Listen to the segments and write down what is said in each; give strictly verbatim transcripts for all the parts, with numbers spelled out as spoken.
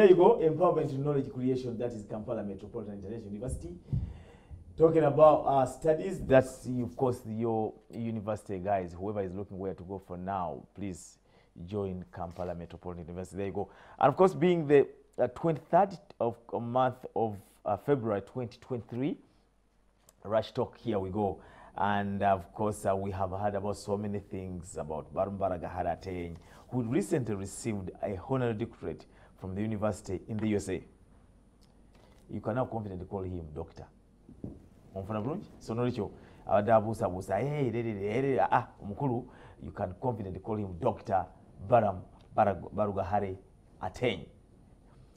There you go, empowerment and knowledge creation. That is Kampala Metropolitan International University. Talking about uh, studies, that's of course your university guys. Whoever is looking where to go for now, please join Kampala Metropolitan University. There you go. And of course, being the uh, twenty-third of uh, month of uh, February twenty twenty-three, Rush Talk, here we go. And of course, uh, we have heard about so many things about Barumbara Gahara Tieny, who recently received a honorary doctorate from the university in the U S A. You can now confidently call him doctor. So Noricho, you can confidently call him Doctor Baram Barugahare Aten.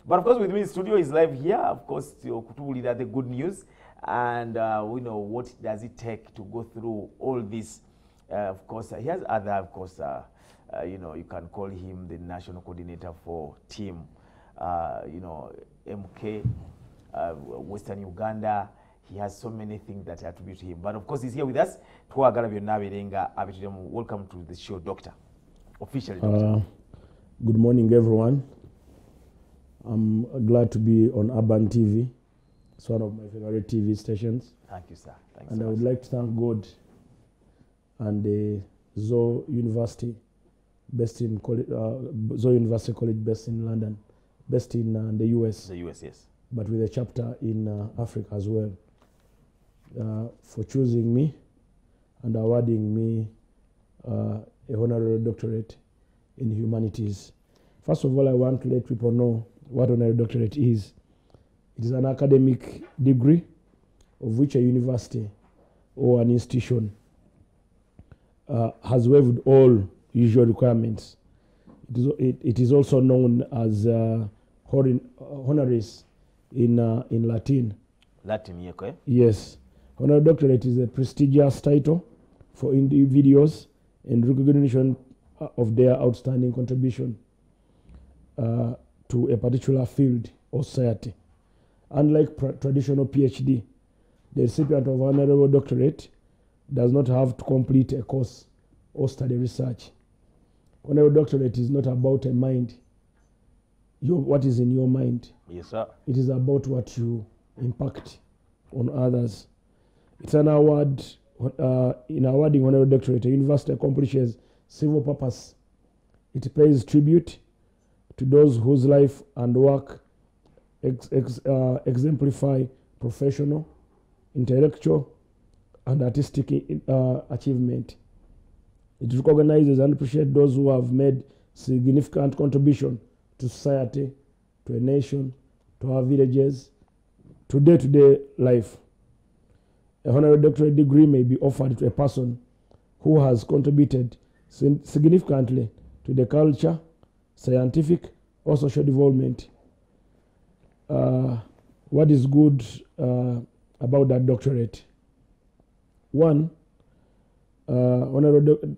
But of course, with me in studio is live here. Of course, that's the good news, and uh, we know what does it take to go through all this. Uh, of course, uh, he has other, of course, uh, uh, you know, you can call him the national coordinator for team, uh, you know, M K, uh, Western Uganda. He has so many things that I attribute to him. But of course, he's here with us. Welcome to the show, Doctor. Officially, Doctor. Uh, good morning, everyone. I'm glad to be on Urban T V. It's one of my favorite T V stations. Thank you, sir. Thanks and so I would much. like to thank God and the uh, Zoe University, based in uh, Zoe University College, based in London, based in uh, the U S. The U S, yes. But with a chapter in uh, Africa as well. Uh, for choosing me and awarding me uh, a honorary doctorate in humanities. First of all, I want to let people know what honorary doctorate is. It is an academic degree of which a university or an institution uh, has waived all usual requirements. It is, it, it is also known as uh, honoris in, uh, in Latin. Latin, okay? Yes. Honorary doctorate is a prestigious title for individuals in recognition of their outstanding contribution uh, to a particular field or society. Unlike traditional PhD, the recipient of honorary doctorate does not have to complete a course or study research. Honorary doctorate is not about a mind, your, what is in your mind. Yes, sir. It is about what you impact on others. It's an award. Uh, in awarding honorary doctorate, a university accomplishes civil purpose. It pays tribute to those whose life and work ex ex uh, exemplify professional, intellectual, and artistic uh, achievement. It recognizes and appreciates those who have made significant contribution to society, to a nation, to our villages, to day-to-day life. A honorary doctorate degree may be offered to a person who has contributed significantly to the culture, scientific, or social development. Uh, what is good uh, about that doctorate? One, uh, honorary, do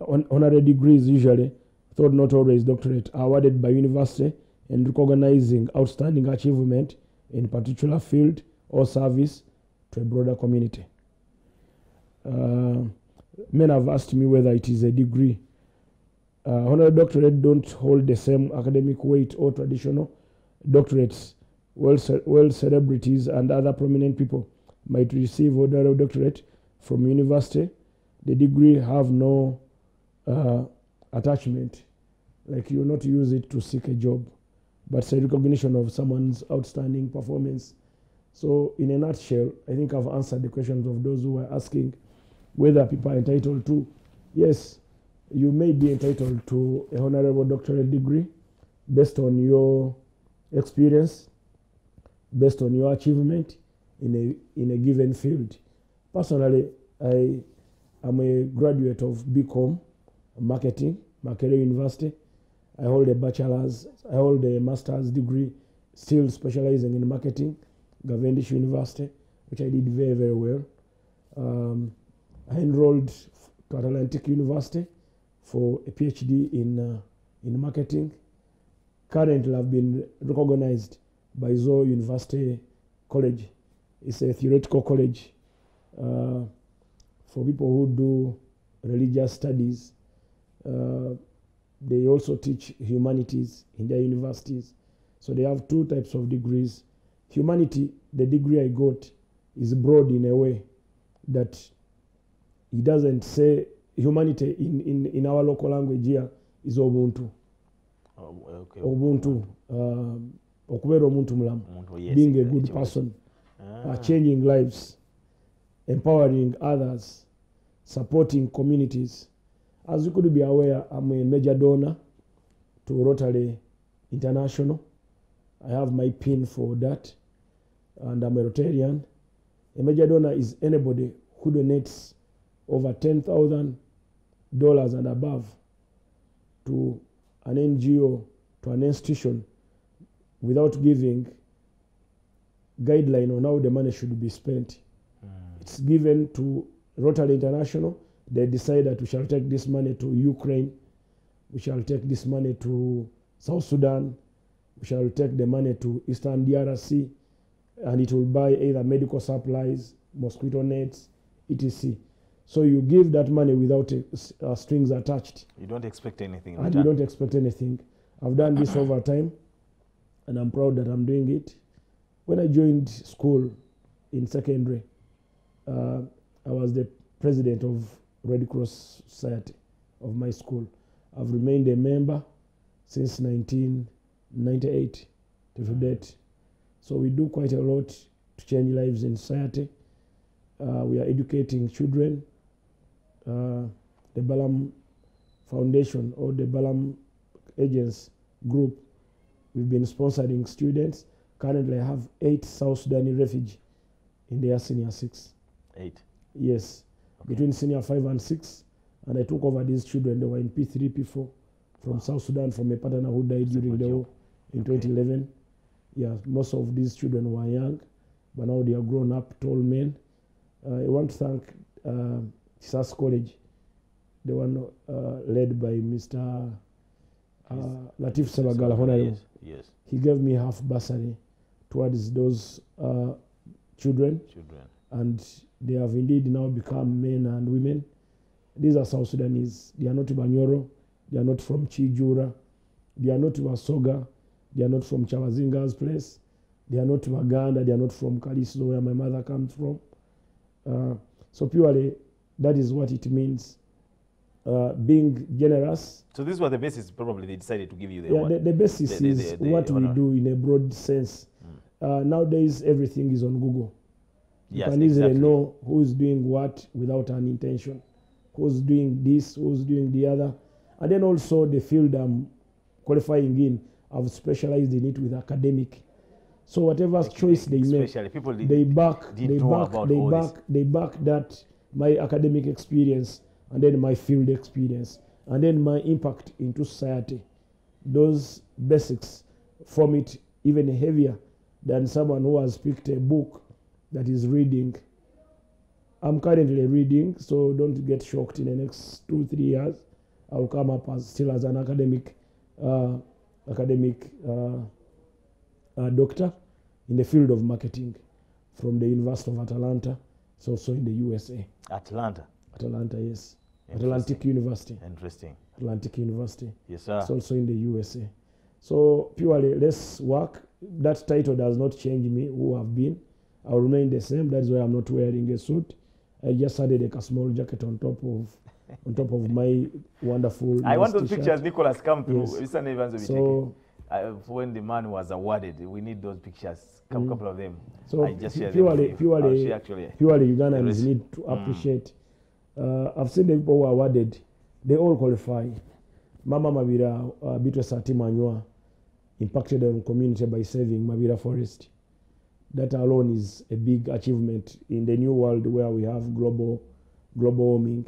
honorary degrees usually, though not always doctorate, are awarded by university and recognizing outstanding achievement in particular field or service to a broader community. Uh, men have asked me whether it is a degree. Uh, honorary doctorate don't hold the same academic weight or traditional doctorates. World, ce world celebrities and other prominent people might receive honorary doctorate from university. The degree have no uh, attachment, like you not use it to seek a job, but it's a recognition of someone's outstanding performance. So in a nutshell, I think I've answered the questions of those who are asking whether people are entitled to. Yes, you may be entitled to a honorary doctorate degree based on your experience, based on your achievement in a, in a given field. Personally, I am a graduate of B Com Marketing, Makerere University. I hold a bachelor's, I hold a master's degree, still specializing in marketing, Gavendish University, which I did very, very well. Um, I enrolled to Atlantic University for a PhD in, uh, in marketing. Currently, I've been recognized by Zoe University College. It's a theoretical college uh, for people who do religious studies. Uh, they also teach humanities in their universities. So they have two types of degrees. Humanity, the degree I got, is broad in a way that it doesn't say humanity in, in, in our local language here is Ubuntu. Oh, okay. Ubuntu. Um, Okubero Ubuntu Mulamu. Yes, being a good person. Ah. Uh, changing lives. Empowering others. Supporting communities. As you could be aware, I'm a major donor to Rotary International. I have my pin for that. And I'm a Rotarian. A major donor is anybody who donates over ten thousand dollars and above to an N G O, to an institution, without giving guideline on how the money should be spent. Mm. It's given to Rotary International. They decide that we shall take this money to Ukraine, we shall take this money to South Sudan, we shall take the money to Eastern D R C, and it will buy either medical supplies, mosquito nets, et cetera. So you give that money without a, uh, strings attached. You don't expect anything. And you don't expect anything. I've done this over time, and I'm proud that I'm doing it. When I joined school in secondary, uh, I was the president of Red Cross Society of my school. I've remained a member since nineteen ninety-eight to date. So we do quite a lot to change lives in society. Uh, we are educating children. Uh, the Balam Foundation or the Balam Agents Group, we've been sponsoring students. Currently, I have eight South Sudanese refugees in their senior six. Eight? Yes. Okay. Between senior five and six. And I took over these children. They were in P three, P four from wow. South Sudan, from a partner who died That's during the war in okay. twenty eleven. Yeah, most of these children were young, but now they are grown up, tall men. Uh, I want to thank uh, S A S College, the one uh, led by Mister Uh, Latif Sabagala Honayo. Yes, yes. He gave me half bursary towards those uh, children. Children. And they have indeed now become men and women. These are South Sudanese. They are not Bunyoro. They are not from Chijura. They are not Wasoga. They are not from Chabazinga's place. They are not Uganda. They are not from Kaliso, where my mother comes from. Uh, so purely, that is what it means, uh, being generous. So these were the basis probably they decided to give you the yeah, the, the basis the, is the, the, the what honor. We do in a broad sense. Mm. Uh, nowadays, everything is on Google. Yes, you can easily exactly. know who's doing what without an intention, who's doing this, who's doing the other. And then also the field I'm qualifying in, I've specialized in it with academic. So whatever like choice they make, did, they back, they back, they back, this. they back that my academic experience and then my field experience and then my impact into society. Those basics form it even heavier than someone who has picked a book that is reading. I'm currently reading, so don't get shocked. In the next two, three years, I'll come up as still as an academic, uh, academic uh, uh, doctor. In the field of marketing from the University of Atlanta. It's also in the U S A. Atlanta? Atlanta, yes. Atlantic University. Interesting. Atlantic University. Yes, sir. It's also in the U S A. So purely, let's work. That title does not change me, who I've been. I'll remain the same. That's why I'm not wearing a suit. I just added like a small jacket on top of on top of my wonderful I want those pictures, Nicholas, come through. Yes. So, Uh, when the man was awarded, we need those pictures, a couple mm. of them. So I just purely, them purely, actually purely Ugandans need to appreciate. Mm. Uh, I've seen the people who are awarded, they all qualify. Mama Mabira, uh, Bitwassati Manua, impacted on community by saving Mabira Forest. That alone is a big achievement in the new world where we have global, global warming.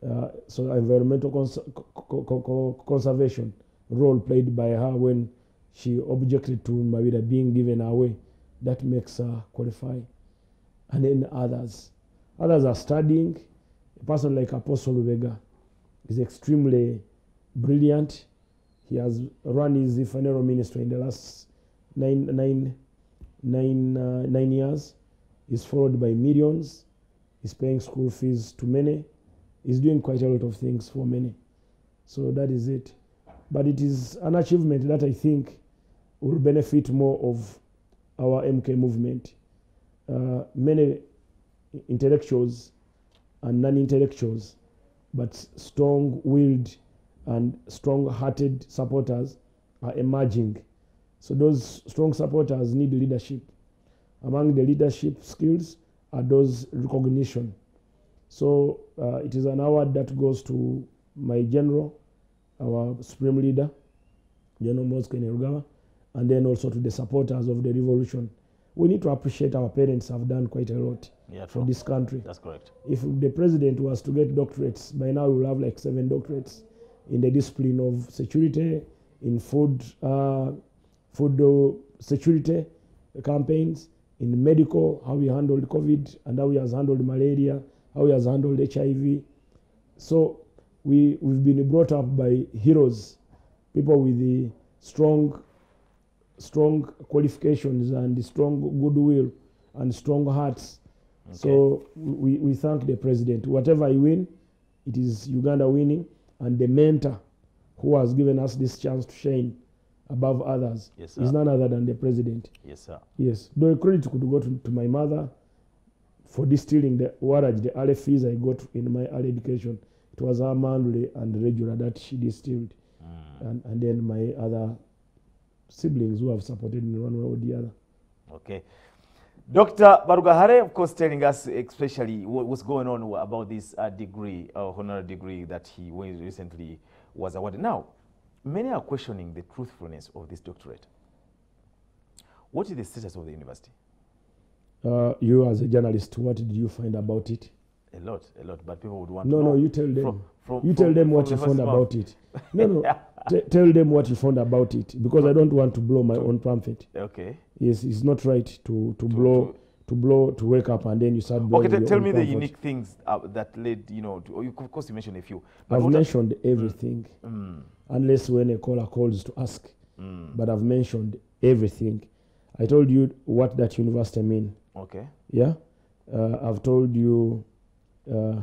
Uh, so environmental cons co co co conservation. Role played by her when she objected to Mawida being given away, that makes her qualify. And then others. Others are studying. A person like Apostle Vega is extremely brilliant. He has run his funeral ministry in the last nine, nine, nine, uh, nine years. He's followed by millions. He's paying school fees to many. He's doing quite a lot of things for many. So that is it. But it is an achievement that I think will benefit more of our M K movement. Uh, many intellectuals and non-intellectuals, but strong-willed and strong-hearted supporters are emerging. So those strong supporters need leadership. Among the leadership skills are those recognition. So uh, it is an award that goes to my general, our supreme leader, General Museveni Rugawa, and then also to the supporters of the revolution. We need to appreciate our parents have done quite a lot yeah, for this country. That's correct. If the president was to get doctorates, by now we will have like seven doctorates in the discipline of security, in food, uh, food security campaigns, in medical, how we handled COVID, and how he has handled malaria, how he has handled H I V. So we, we've been brought up by heroes, people with the strong, strong qualifications and strong goodwill and strong hearts. Okay. So we, we thank the president. Whatever he win, it is Uganda winning, and the mentor who has given us this chance to shine above others yes, is none other than the president. Yes, sir. Yes. Though credit could go to, to my mother for distilling the waraj, the early fees I got in my early education. It was her monthly and regular that she distilled. Mm. And, and then my other siblings who have supported me one way or the other. Okay. Doctor Barugahare, of course, telling us especially what, what's going on about this uh, degree, uh, honorary degree that he recently was awarded. Now, many are questioning the truthfulness of this doctorate. What is the status of the university? Uh, you as a journalist, what did you find about it? A lot, a lot, but people would want no, to know. No, no, you tell them. From, from, you from, tell them what you found about it. No, no, tell them what you found about it, because I don't want to blow my own trumpet. Okay. Yes, it's not right to, to, to blow, to, to blow, to wake up and then you start blowing. Okay, tell me the unique things uh, that led, you know, to, of course you mentioned a few. I've mentioned everything, mm. unless when a caller calls to ask, mm. but I've mentioned everything. I told you what that university mean. Okay. Yeah? Uh, I've told you uh,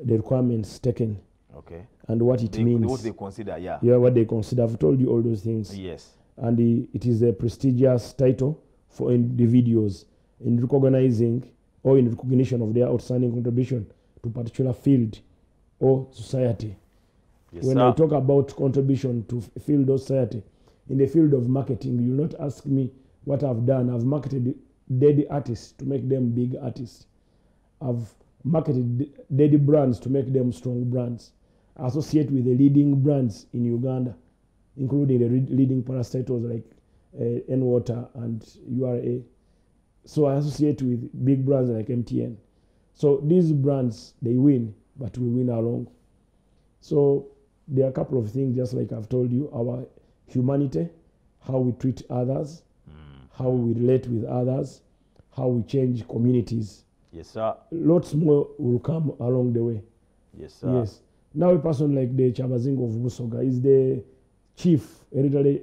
the requirements taken. Okay. And what it they, means. What they consider, yeah. Yeah, what they consider. I've told you all those things. Yes. And the, it is a prestigious title for individuals in recognizing or in recognition of their outstanding contribution to a particular field or society. Yes, when sir. I talk about contribution to field or society, in the field of marketing, you will not ask me what I've done. I've marketed dead artists to make them big artists. I've marketed dead brands to make them strong brands. I associate with the leading brands in Uganda, including the leading parastatals like uh, N Water and U R A. So I associate with big brands like M T N. So these brands, they win, but we win along. So there are a couple of things, just like I've told you, our humanity, how we treat others, how we relate with others, how we change communities. Yes, sir. Lots more will come along the way. Yes, sir. Yes. Now a person like the Chabazingo of Busoga is the chief, hereditary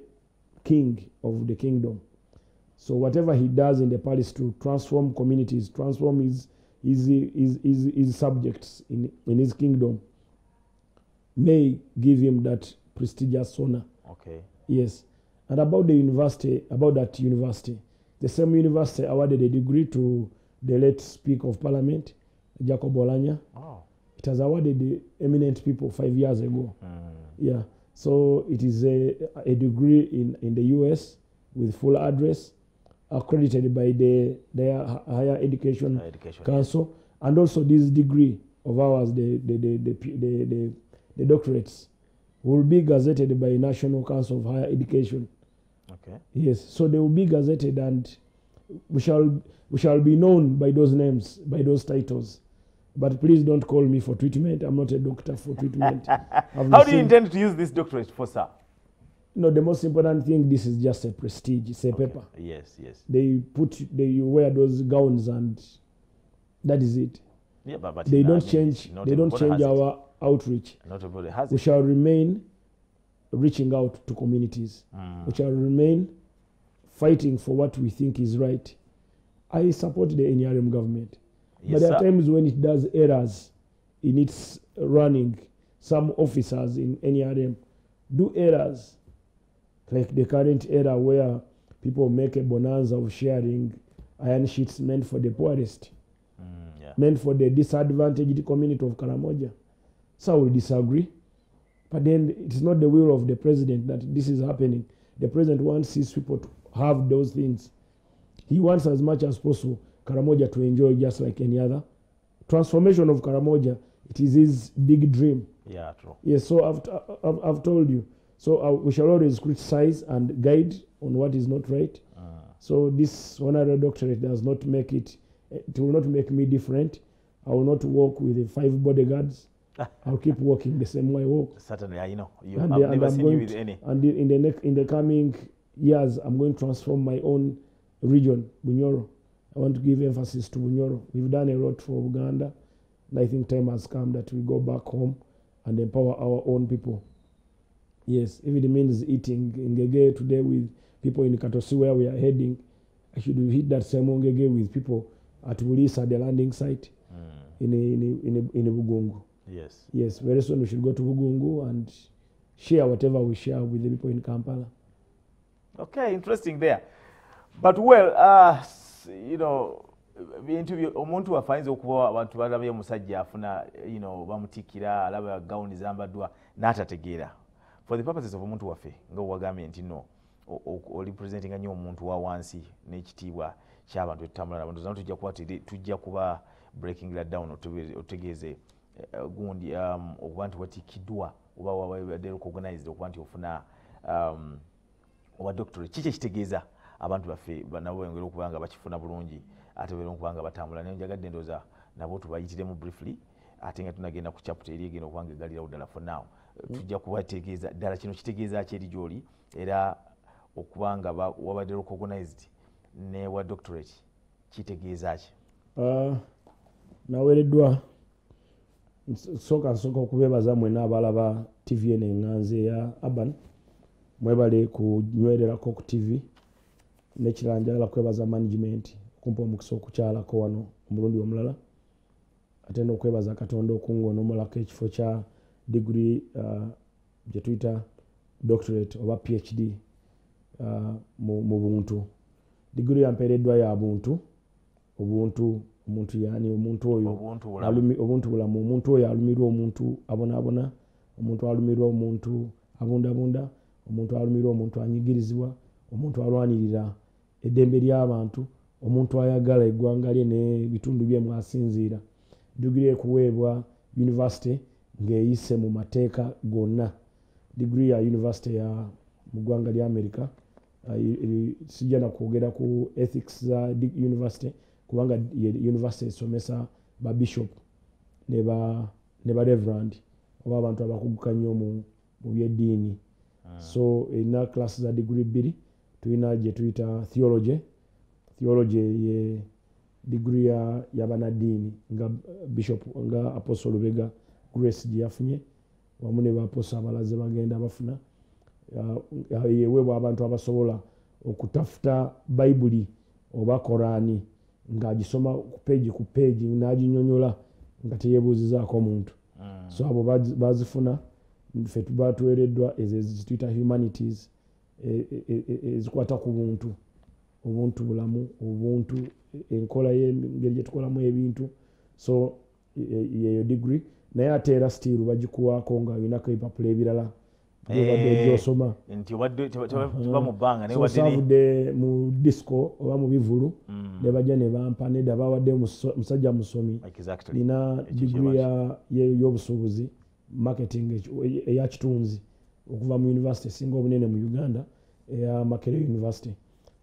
king of the kingdom. So whatever he does in the palace to transform communities, transform his, his, his, his, his, his subjects in, in his kingdom, may give him that prestigious honor. Okay. Yes. And about the university, about that university, the same university awarded a degree to the late Speaker of Parliament, Jacob Olanya. Oh. It has awarded the eminent people five years ago. Mm. Yeah. So it is a, a degree in, in the U S with full address, accredited by the, the Higher Education, Higher Education Council. Yeah. And also this degree of ours, the, the, the, the, the, the, the doctorates, will be gazetted by National Council of Higher Education. Okay. Yes, so they will be gazetted, and we shall we shall be known by those names, by those titles. But please don't call me for treatment. I'm not a doctor for treatment. How do you intend to use this doctorate for, sir? No, the most important thing, this is just a prestige. It's a okay. paper. Yes, yes. They put they you wear those gowns, and that is it. Yeah, but, but they don't change. They don't change our it. outreach. Not everybody has we it. shall remain reaching out to communities. Mm. We shall remain fighting for what we think is right. I support the N R M government. Yes, but there sir. are times when it does errors in its running. Some officers in N R M do errors. like the current era where people make a bonanza of sharing iron sheets meant for the poorest, mm, yeah. meant for the disadvantaged community of Karamoja. Some will disagree, but then it's not the will of the president that this is happening. The president wants his people to have those things. He wants as much as possible Karamoja to enjoy just like any other. Transformation of Karamoja, it is his big dream. Yeah, true. Yes, so I've, I've, I've told you. So uh, we shall always criticize and guide on what is not right. Uh. So this honorary doctorate does not make it, it will not make me different. I will not walk with the five bodyguards. I'll keep walking the same way I walk. Certainly, I know. You and have the, never and seen you with to, any. And in the, next, in the coming years, I'm going to transform my own region, Bunyoro. I want to give emphasis to Bunyoro. We've done a lot for Uganda. And I think time has come that we go back home and empower our own people. Yes, if it means eating ngege today with people in Katosi where we are heading, I should hit that same ngege with people at Bulisa, the landing site, mm. in, in, in, in Bugungu. Yes. Yes, very soon we should go to Bugungu and share whatever we share with the people in Kampala. Okay, interesting there. But well, uh, you know, interview omuntu afainza okuba abantu balabye musajja afuna, you know, bamutikira alaba gown zambadwa natategeera. For the purposes of omuntu wafe ngo wagamye nti no oli presenting anyo omuntu wa wansi n'ekitibwa ky'abantu ettamula abantu zantu tujja kuba tujja kuba breaking that down otegeze gundi um obantu watikidwa oba wabadde recognized okubantu ofuna um oba doctor chiche kitegeza abantu bafe banabo engero okubanga bakifuna bulungi atebero okubanga batambula nayo njagadde ndoza nabo tubayitiremu briefly atenga tunagenda ku chapter eri egenda okubanga galira udala for now tujja kubategeeza dala kino kitegeeza kyeri joli era okubanga wabadde recognized ne wa doctorate kitegeeza kye uh, naweredwa soka soka kubebaza mwena abalaba T V N enganze ya Urban mwebale kunywererako ku T V nekiranjala kwebaza management kumpa mukisa okukyala ko wano omulundi omulala ate n'okwebaza Katonda okungoona omulako ekifo kya degree gye tuyita doctorate oba P H D uh, mu buntu. Degree yampeereddwa ya buntu obuntu omuntu yani omuntu oyo alumi obuntu bulamu omuntu oyo alumirwa omuntu abona abona omuntu alumirwa omuntu abunda bunda omuntu alumirwa omuntu anyigirizibwa omuntu alwanirira eddembe ly'abantu omuntu ayagala eggwanga lye ne bitundu bye mwasinziira. Degree kuwebwa university ngeeyise mu mateeka gonna. Degree ya university ya mu ggwanga lya America sijja na kwogera ku ethics za university kubanga university esomesa ba bishop ne ba ne ba reverend oba abantu abakugukanya mu mu byeddiini. Ah. So ina class za degree biri tuina je tuita theology. Theology ye degree ya, ya banadini nga bishop nga Apostle Vega Grace jiafunye wamune ba apostle abalaze bagenda bafuna uh, yewe abantu abasobola okutafuta Bible oba Korani nga ajisoma ku page ku page najinyonyola nga teyebuzizaako omuntu. Ah. So abo bazifuna fe tuba tuwereddwa ezituyita humanities ezikwata ku buntu obuntu bulamu obuntu enkola y'engeri gye tukolamu ebintu. So yeyo degree naye ate era still bagikuwaako nga alina ebipapula ebirala byobadde gyosoma nti obadde tuba mu bbanga naye wadde mu disco oba mu bivulu ne bajja ne bampa nedda bawadde musajja musomi nina degree y'obusuubuzi marketing eya kitunzi okuva mu university esinga obunene mu Uganda eya Makerere University.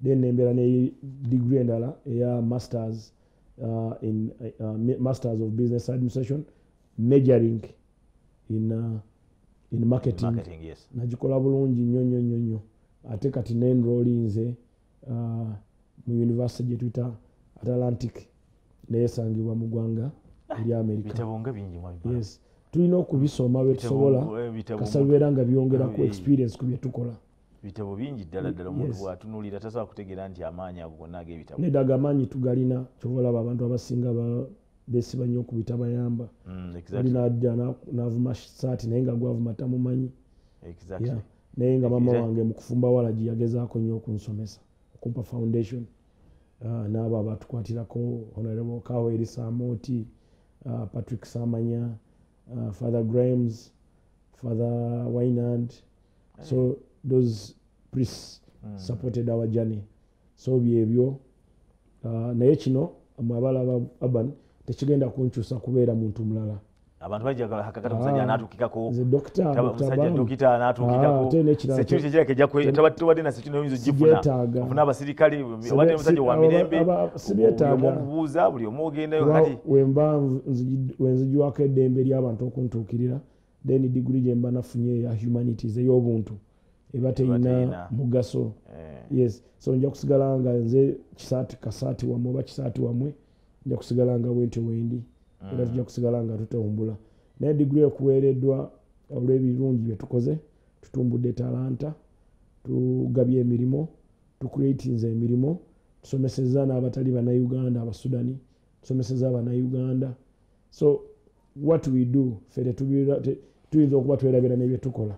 Then nembera ne degree ndala ya masters uh, in uh, masters of business administration majoring in uh, in marketing, in marketing yes. Najikola bulungi nnyo nnyo nnyo ate kati ne enroll inze uh, mu university ya Twitter Atlantic neyesangibwa mu gwanga lya America. Bitabonga bingi mwa. Yes. Tulina okubisoma betusobola kasabira nga byongera ku experience kubye tukola. Bitabo bingi ddala ddala omuntu watunulira tasobola kutegeera nti amaanyi agonaga ebitabo. Nedaga amaanyi tugalina kyobola abantu abasinga beesiba nnyo ku bitabayamba. Mm, exactly. Nina ajja n'avuma saati naye nga gwavuma tamumanyi. Exactly. Yeah. naye nga mama wange mukufumba wala jiyagezaako nnyo okunsomesa okumpa foundation uh, n'abo abatukwatirako Honorable Kaweri Samoti, uh, Patrick Samanya, uh, Father Grimes, Father Wainand. So those priests mm. supported our journey. So byebyo uh, naye kino amabala aba aban tekigenda kunchusa kubeera muntu mulala. Abantu bajagala hakakata musajja anatukikako. The doctor musajja dokita anatukikako. Sekiru kijja kejja ku tabattu wadde na sekiru nyizo jipuna. Afuna abasirikali wadde musajja wa mirembe. Sibyetaaga mubuuza buli omugenda yo kati. Wemba wenziju wake dembe lya abantu okuntukirira. Then degree jemba nafunye ya humanities eyobuntu. Ebate ina mugaso. Yes, so nja kusigalanga nze kisati kasati wa moba kisati wa mwe. Nja kusigalanga wente wendi. Era mm. kusigalanga tutawumbula. Na degree okuweereddwa olw'ebirungi bye tukoze, tutumbudde talanta, tugabye emirimo, tucreatinze emirimo, tusomesezza n'abatali bannayuganda, abasudani, tusomesezza bannayuganda. So what we do fere tubira tuyinza okuba twerabira n'ebye tukola.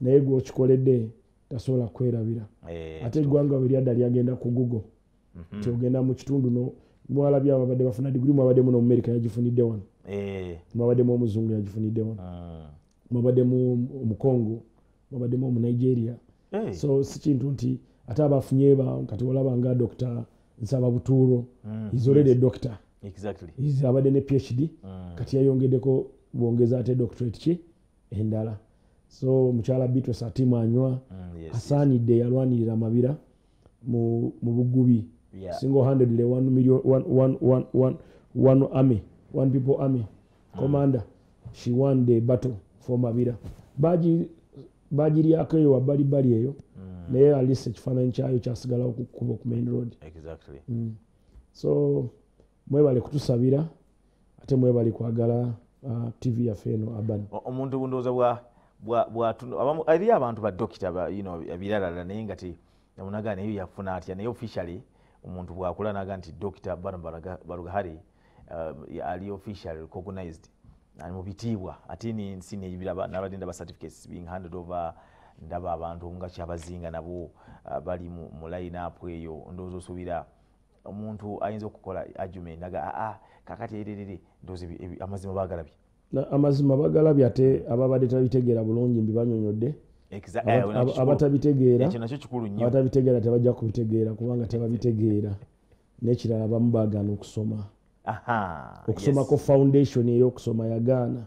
Naye gwe okikoledde tasobola kwerabira. Hey, ate ggwanga bwe lyadda lyagenda ku Google. Mm -hmm. Kyogenda mu kitundu no mwala bya babade bafuna degree mwabade mu America yajifunide wano eh mwabade mu muzungu yajifunide wano ah mwabade mu mu Congo mwabade mu Nigeria hey. So sikintu nti ataba funyeba kati olaba nga doctor nsaba buturo mm. is already yes. doctor exactly is abade ne PhD mm. kati yayongedeko bongeza ate doctorate ki endala so mchala Bitwassati Manua mm, yes, Asani yes. de yalwanira Mabira mu mu bugubi. Yeah. Single-handedly, one million, one, one, one, one, one army, one people army, mm. commander. She won the battle for Mabira. Baji, baji liyake wa bari bari yeyo. Mm. Leye alise chifana ncha ayo chasigala kukubo kumain road. Exactly. Mm. So, mwebali kutusabira, ate mwebali kuagala uh, T V ya feno abani. Omuntu bundoza bwa, bwa, bwa, tundu, alia abantu ba dokita ba, you know, abilala la neingati, na munaga na hiyo ya funati, ya na hiyo officially, umuntu bwakula naganti Doctor Barumbara Barugahare um, ali official recognized and mubitibwa atini nsine yibiraba nabadinda ba certificates being handed over ndaba abantu nga Chabazinga nabo uh, bali mu, mu line up eyo ndozo subira umuntu ayinza okukola argument naga a kakati ededede ndozo amazima bagalabi na amazima bagalabi ate ababade tabitegera bulongi mbibanyonyodde. Exactly. Abatabitegeera ekinacho kikulu nnyo abatabitegeera tebajja kubitegeera kubanga tebabitegeera n'ekirala bamubagaana okusoma. Aha. Okusoma yes. ko foundation ey'okusoma yagaana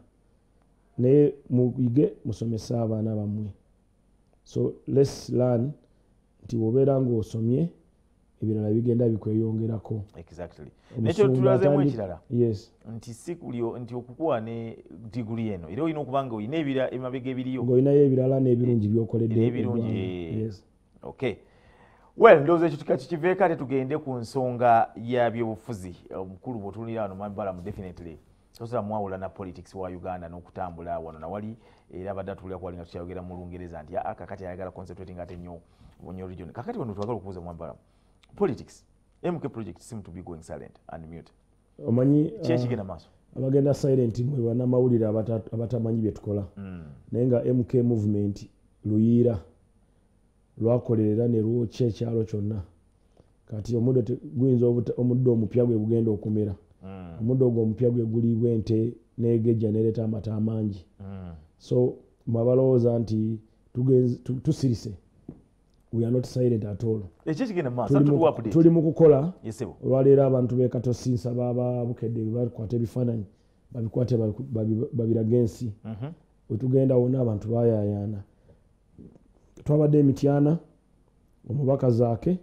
naye muyige musomesa abaana bamwe. So let's learn nti wobeera ng'osomye ebirala bigenda bikweyongerako. Exactly. Nekyo tulaze mu ekirala. Yes. Nti sikulyo nti okukuwa ne degree eno. Ilo ino kubanga oyine ebira emabege biliyo. Ngo inaye ebirala ne ebirungi byokoledde. Ebirungi. Yes. Okay. Well, ndoze kituka kikiveka ate tugende ku nsonga ya byobufuzi. Omukulu botulira ano Mabira mu definitely. Sosa mwawula na politics wa Uganda n'okutambula wano na wali era badatulira kwalinga tukyayogera mu Lungereza nti akakati ayagala concentrating ate nyo Bunyoro region. Kakati wano twagala okubuza Mabira. Politics. M K project seem to be going silent and mute. Omanyi chechigena uh, maso. Abagenda silent mwe bana mawulira abatamanyi bye tukola. Mm. Nenga M K movement luyira lwakolerera ne ruo chechalo chonna. Kati omudo gwinzo omuddo omupya gwe bugenda okumera. Mm. Omuddo gwo omupya gwe guli bwente nege generate amata amangi. Mm. So mabaloza nti tugenze tusirise. We are not silent at all. Ekikigenda maso tulimu update. Tulimu kukola. Yesebo. Olwaleera abantu be Katosi nsababa bukedde bakwate ebifaananyi babikwate babiragensi. Mhm. Wetugenda wona abantu bayayaana. Twabadde emityana omubaka zaake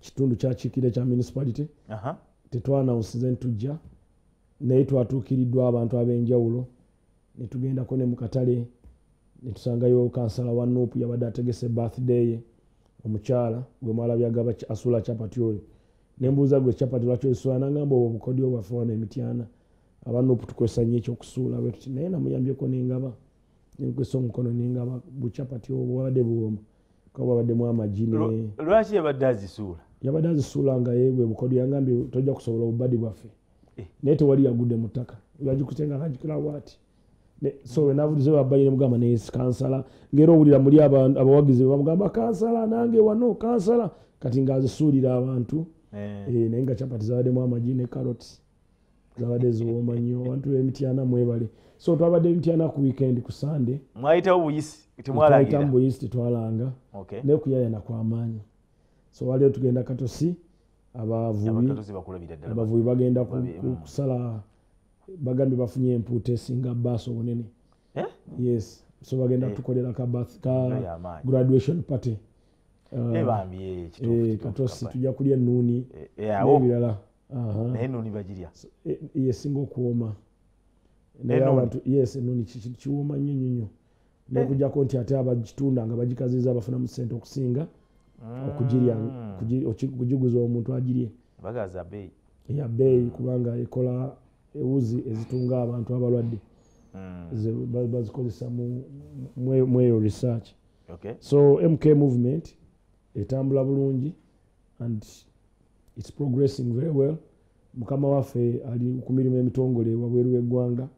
kitundu kyakiikirira kya municipality. Aha. Tetwana usize ntujja naye twatuukiriddwa abantu ab'enjawulo ne tugenda ko ne mu katale. Nitusangayo kansala wa Nupu yabadde ategese birthday omukyala gwe mala byagaba asula chapati oyo nembuza gwe chapati lwakyo iswana ngambo obukodi obwafona emitiana abantu putukosa nyecho kusula wetu naye namuyambye ko ningaba ningweso mukono ningaba bu chapati obwade buoma ko babade mu amajine lwaki yabadde azisula yabadde azisula nga yewe bukodi yangambi tojja kusobola obadi bwafe eh. Neto wali yagude mutaka yaji kutenga haji kila wati So wenavuze babayire mugamba ne kansala ngero bulira muri abantu abawagize bamugamba kansala nange wano kansala kati ngazisulira abantu eh nenga chapati zawade mu amajine carrots zawade zuoma nyo abantu emtiana mwebale so twabade emtiana ku weekend ku Sunday mwaita obuyisi itimwala ngira itambo yisi twalanga okay ne kuyaya na kwa amanyi so wale tugenda Katosi abavubi Katosi bakula bidadala abavubi bagenda kusala bagambi bafunye empute singa baso onene eh yes so bagenda eh. tukolera ka bath ka yeah, graduation party uh, eh bambiye kitofu Katosi tujja kulya nuni eh awo bilala aha ne nuni bajiria yes singo kuoma ne abantu yes nuni chichioma nyinyinyo ne kujja konti ate abajitunda nga bajikaziza abafuna mu sente okusinga okujiria kujiguza omuntu ajirie bagaza bei ya bei kubanga ekola euzi ezitunga abantu abalwadde mm. bazikozesa mwe mwe research okay so M K movement etambula bulungi and it's progressing very well mukama wafe ali kumirimu emitongole wabweru wegwanga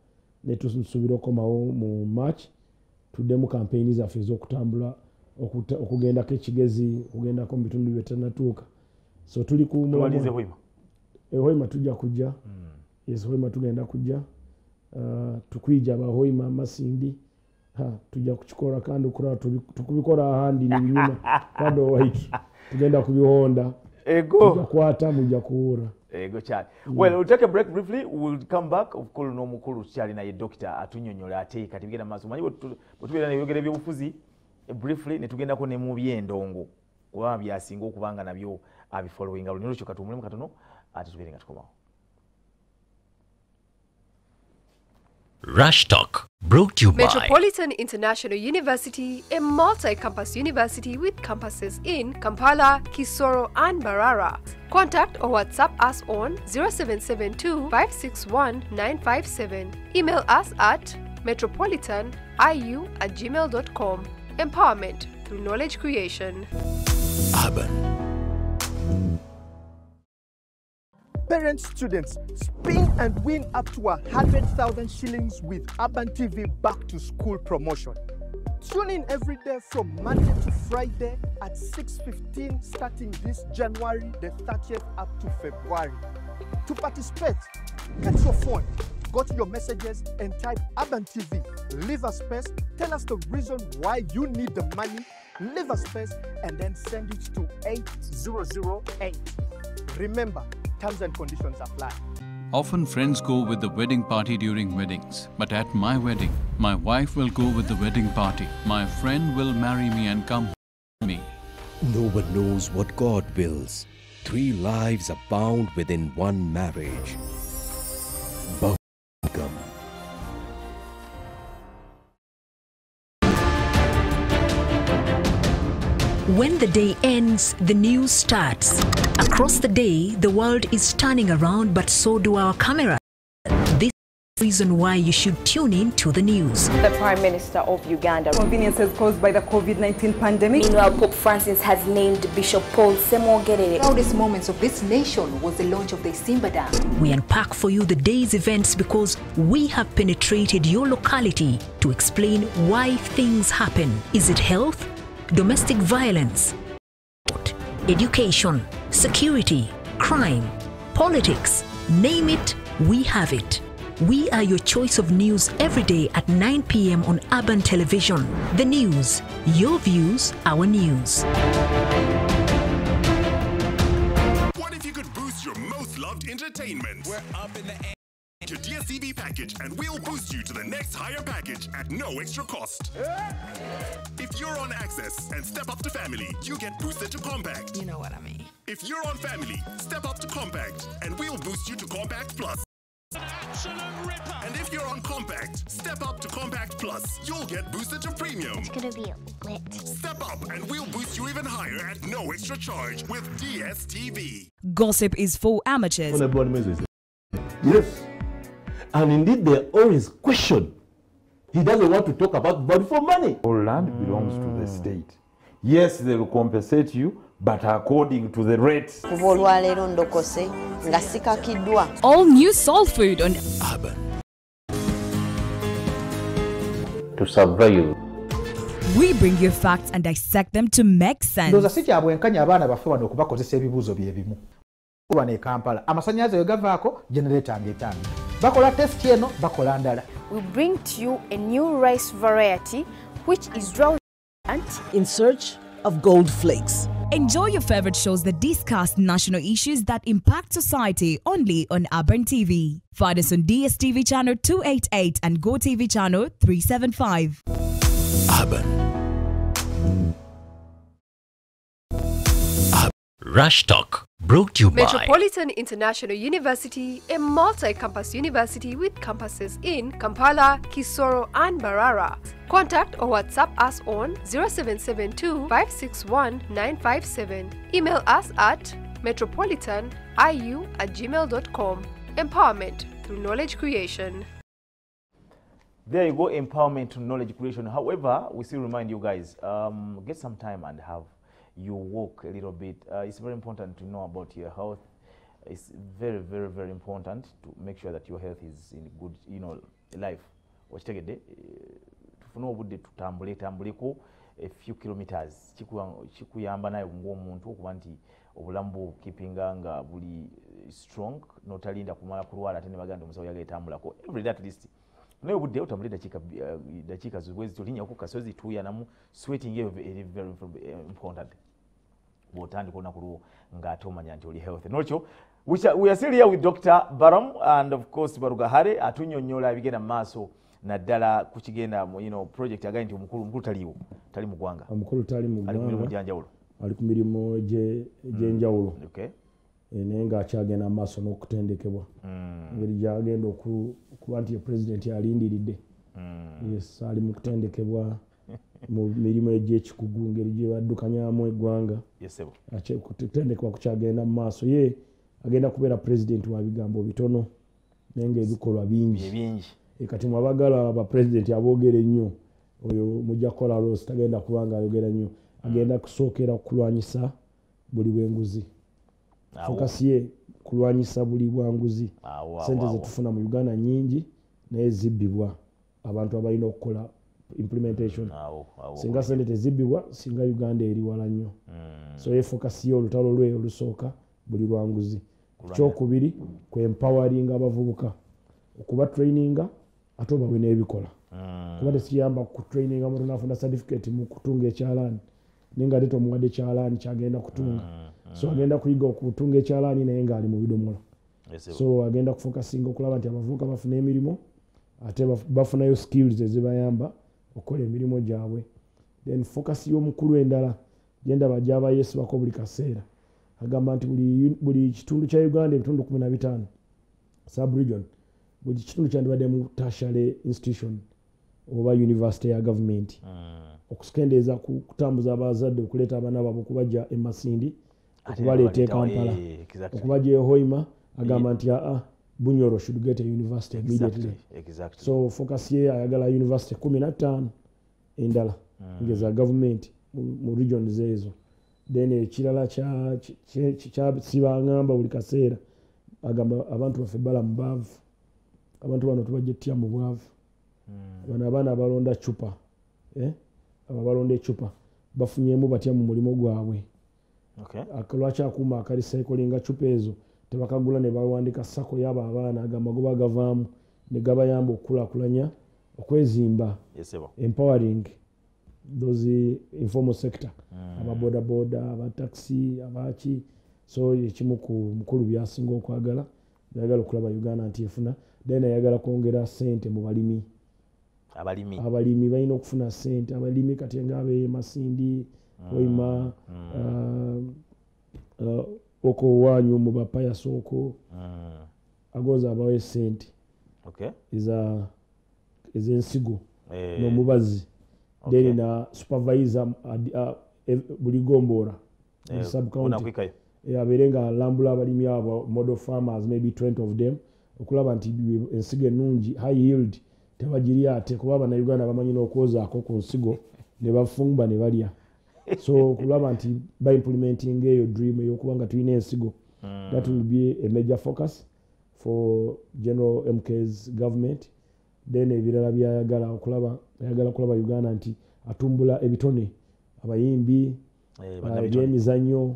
netusubira okomawo mu March tudemu campaigns afezo okutambula okugenda kechigezi okugenda ko bitundu byetanatuka so tuli ku mwalize hoima hoima tujja kujja mm. Yes, hoima tugenda kujja uh, tukwija ba hoima masindi ha tujja kuchikora kandi kura tukubikora handi ni nyuma kado white tugenda kubihonda ego kwata mujja kuura ego chali mm. Well, we'll take a break briefly, we'll come back of call no mukuru chali na ye doctor atunyonyola ate katibigenda masomanyi botubira na yogere byobufuzi briefly netugenda ko ne mu byendongo kwa byasingo kubanga nabyo abi following alunyo chokatumulimu katono atitubirenga tukoma. Rush Talk, brought to you by Metropolitan International University, a multi-campus university with campuses in Kampala, Kisoro, and Barara. Contact or WhatsApp us on zero seven seven two, five six one, nine five seven. Email us at metropolitaniu at gmail dot com. Empowerment through knowledge creation. Urban. Parent students spin and win up to one hundred thousand shillings with Urban T V back to school promotion. Tune in every day from Monday to Friday at six fifteen starting this January the thirtieth up to February. To participate, get your phone, go to your messages and type Urban T V, leave a space, tell us the reason why you need the money, leave a space and then send it to eight zero zero eight. Remember, terms and conditions apply. Often friends go with the wedding party during weddings. But at my wedding, my wife will go with the wedding party. My friend will marry me and come with me. No one knows what God wills. Three lives are bound within one marriage. When the day ends, the news starts. Across the day, the world is turning around, but so do our cameras. This is the reason why you should tune in to the news. The Prime Minister of Uganda. Inconveniences caused by the COVID nineteen pandemic. Meanwhile, Pope Francis has named Bishop Paul Semogerere. The proudest moments of this nation was the launch of the Simba Dam. We unpack for you the day's events because we have penetrated your locality to explain why things happen. Is it health? Domestic violence, education, security, crime, politics, name it, we have it. We are your choice of news every day at nine p m on Urban Television. The news, your views, our news. What if you could boost your most loved entertainment? We're up in the air. Your D S T V package and we'll boost you to the next higher package at no extra cost. If you're on Access and step up to Family, you get boosted to Compact. You know what I mean. If you're on Family, step up to Compact and we'll boost you to Compact Plus. An absolute ripper. And if you're on Compact, step up to Compact Plus. You'll get boosted to Premium. It's gonna be lit. Step up and we'll boost you even higher at no extra charge with D S T V. Gossip is for amateurs. Yes. And indeed, they always question. He doesn't want to talk about body for money. All land belongs mm. to the state. Yes, they will compensate you, but according to the rates. All new soul food on Urban. to survive. We bring you facts and dissect them to make sense. Those are such abwenkanya abana bafwa n'okubakozesa ebibuzo bye bimu. Kuba ne Kampala amasanyazo yogavako generator ngetambi. Bakola test yeno bakola ndala. We bring to you a new rice variety which is drought in search of gold flakes. Enjoy your favorite shows that discuss national issues that impact society only on Urban T V. Find us on D S T V channel two eighty-eight and Go T V channel three seventy-five. Urban. Rush Talk, brought to you by Metropolitan International University, a multi-campus university with campuses in Kampala, Kisoro, and Barara. Contact or WhatsApp us on zero seven seven two, five six one, nine five seven. Email us at metropolitaniu at gmail dot com. Empowerment through knowledge creation. There you go, empowerment through knowledge creation. However, we still remind you guys, um, get some time and have you walk a little bit. Uh, it's very important to know about your health. It's very, very, very important to make sure that your health is in good, you know, life. Watch take a day. Tufunobude tutambule tambuliko a few kilometers. Chikuyamba nayo ng'omuntu okubanti obulambo kipinga nga buli strong notalinda kumala kulwala tene baganda omusawo yale tambulako. Every day at least. Nayo budde otambule dakika dakika zuwezi tulinya okuka sozi tuya namu sweating ye very very important. Botandi kona kuluo ngatoma nyanti oli health. Nocho we are still here with Doctor Baram and of course Barugahare atunyonyola bigenda maso nadala kuchigenda you know project again nti mukuru mukuru taliwo tali mugwanga mukuru tali mugwanga alikumirimu janjawulo alikumirimu je jenjawulo mm. Okay enenga achagena maso nokutendekebwa mm. Ngeri jagenda ku kuanti president yalindiride mm. Yes ali mukutendekebwa mu mirimo je chikugungeri je badukanya mu egwanga yesebo ache kutendekebwa kuchagena maso ye agenda kubera president wa bigambo bitono nenge ebikolwa bingi bingi ikati mwabagala aba president yabogere nnyo oyo mujakola roast agenda kubanga yogera nnyo agenda kusokera kulwanyisa buli bwenguzi fokasiye kulwanyisa buli bwanguzi sente zetufuna mu Uganda nyingi nezibibwa abantu abalina okukola implementation singa sente tezibibwa singa Uganda eri wala nnyo so ye fokasiye olutalo lwe olusoka buli lwanguzi kyokubiri ku empowering abavubuka okuba traininga atoba wene ebikola mm. Kubade siyamba ku training amuru nafuna certificate mu kutunga ekyalani ninga leto muwade kyalani kyagenda kutunga mm. Mm. So agenda kuyiga okutunga ekyalani naye nga ali mu bidomola yes, so agenda kufocusinga okulaba nti abavuka bafuna emirimu ate bafuna yo skills ezibayamba okola emirimu gyabwe then focus yo mukulu endala genda bajaba Yesu bako buli kaseera agamba nti buli buli kitundu kya Uganda ebitundu kumi na bitaano sub region buli kitundu kyandibadde mu tertiary institution oba university ya government okukendeeza ku kutambuza abazadde okuleeta abaana baabwe kubajja emasindi okubaleeta e Kampala okubajja e Hoima agamba nti a Bunyoro should get a university immediately so focus ye ayagala university kumi na ttaano endala ngeza government mu regions ezo then ekirala kya kya sibangamba buli kaseera agamba abantu bafe bala mbavu abantu bano tubajettia mu bwavu bana bana abalonda chupa eh abalonda chupa bafunyemu batya mu mulimo gwawe okay akalwacha akuma akali cyclinga chupa ezo tebakagula ne bawandika sako yaba abana agamagoba gavamu ne gaba yambo kula kulanya okwezimba yesebo empowering those informal sector mm. Aba boda boda aba taxi abachi so yechimuku mukulu byasingo kwagala yagala okulaba Uganda nti efuna dena yagala kuongera sente mu balimi abalimi abalimi bayina okufuna sente abalimi kati ngabe masindi oima uh, uh, oko wanyu mu bapaya soko uh. Agoza abawe sente okay iza iza nsigo hey. No mubazi okay. Deni na supervisor buligombora hey. In sub county ya berenga lambula abalimi abo model farmers maybe twenty of them okulaba nti ensige nungi high yield tebajiria ate kubaba na Uganda bamanyi nokoza akoko nsigo ne bafumba ne balya so okulaba nti by implementing eyo dream eyo kubanga tuine ensigo mm. That will be a major focus for General M K's government Then ebirala byayagala okulaba ayagala kulaba Uganda anti atumbula ebitone abayimbi ebyemizanyo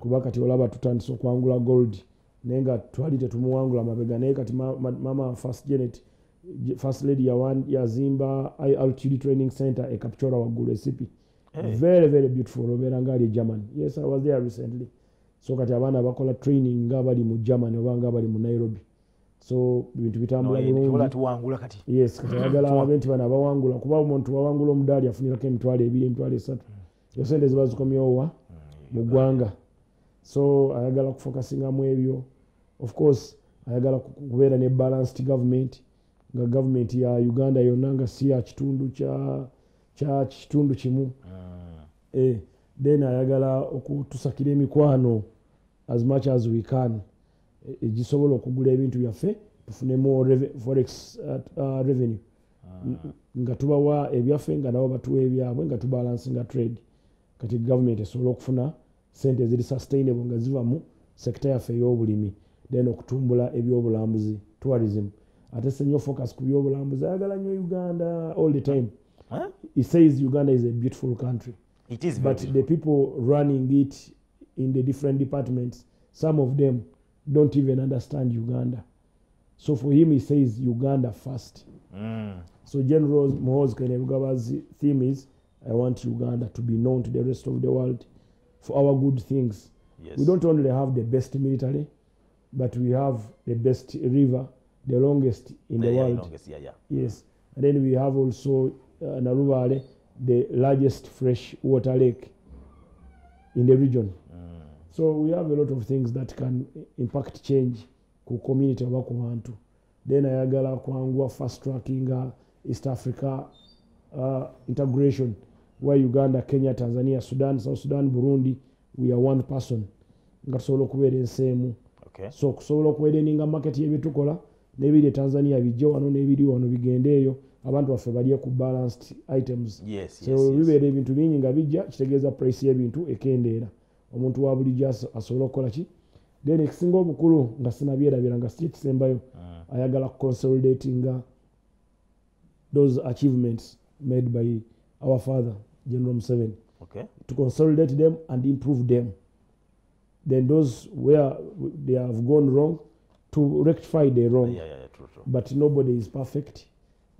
kuba kati olaba tutandise kwangula gold nenga twali tetumuwangula mabega naye kati mama first Janet first lady ya one ya Zimba I L T D training center a capture wa Google recipe very very beautiful oberanga ali German. Yes, I was there recently. So kati abana bakola training ngabali mu German obanga abali mu Nairobi. So bintu bitambula no, bulungi ola tuwangula kati yes kati agala abantu bana bawangula kuba omuntu bawangula omudali afunira ke mitwale ebiri mitwale esatu yosende zibazo komyowa mugwanga so ayagala ku focusinga mu ebyo of course ayagala kubera ne balanced government nga government ya Uganda yonanga si ya kitundu cha cha kitundu kimu eh then ayagala okutusakira emikwano as much as we can ejisobola okugula ebintu byaffe tufunemo forex revenue nga tubawa ebyaffe nga nabo batuwe ebyabwe nga tubalance nga trade kati government esobola okufuna sente ziri sustainable nga ziva mu sekta yaffe y'obulimi then okutumbula ebyobulambuzi tourism ate senyo focus ku byobulambuzi ayagala nnyo Uganda all the time. He says Uganda is a beautiful country. It is beautiful. But the people running it in the different departments, some of them don't even understand Uganda. So for him, he says Uganda first. Mm. So General Museveni Rugawa's theme is, I want Uganda to be known to the rest of the world for our good things. Yes. We don't only have the best military, but we have the best river, the longest in the, the world. Yeah, longest, yeah, yeah. Yes. And then we have also uh, Naruvale, the largest fresh water lake in the region. So we have a lot of things that can impact change ku community wako bantu. Then ayagala kwangua fast tracking East Africa uh, integration where Uganda, Kenya, Tanzania, Sudan, South Sudan, Burundi, we are one person. Ngasolo kuwele nsemu. Okay. So kusolo kuwele ninga market yebitukola nebide Tanzania bijo ano nebide wano bigendeyo abantu bafebaliye ku balanced items. Yes, yes. So we bere bintu binyinga bijja kitegeza price yebintu ekendera. Omuntu wa bulijja asobola okukola ki then ekisinga obukulu nga sinabyerabira nga si kisembayo ayagala consolidatinga those achievements made by our father General Museveni, okay, to consolidate them and improve them, then those where they have gone wrong to rectify their wrong. Yeah, yeah, yeah, true, true. But nobody is perfect.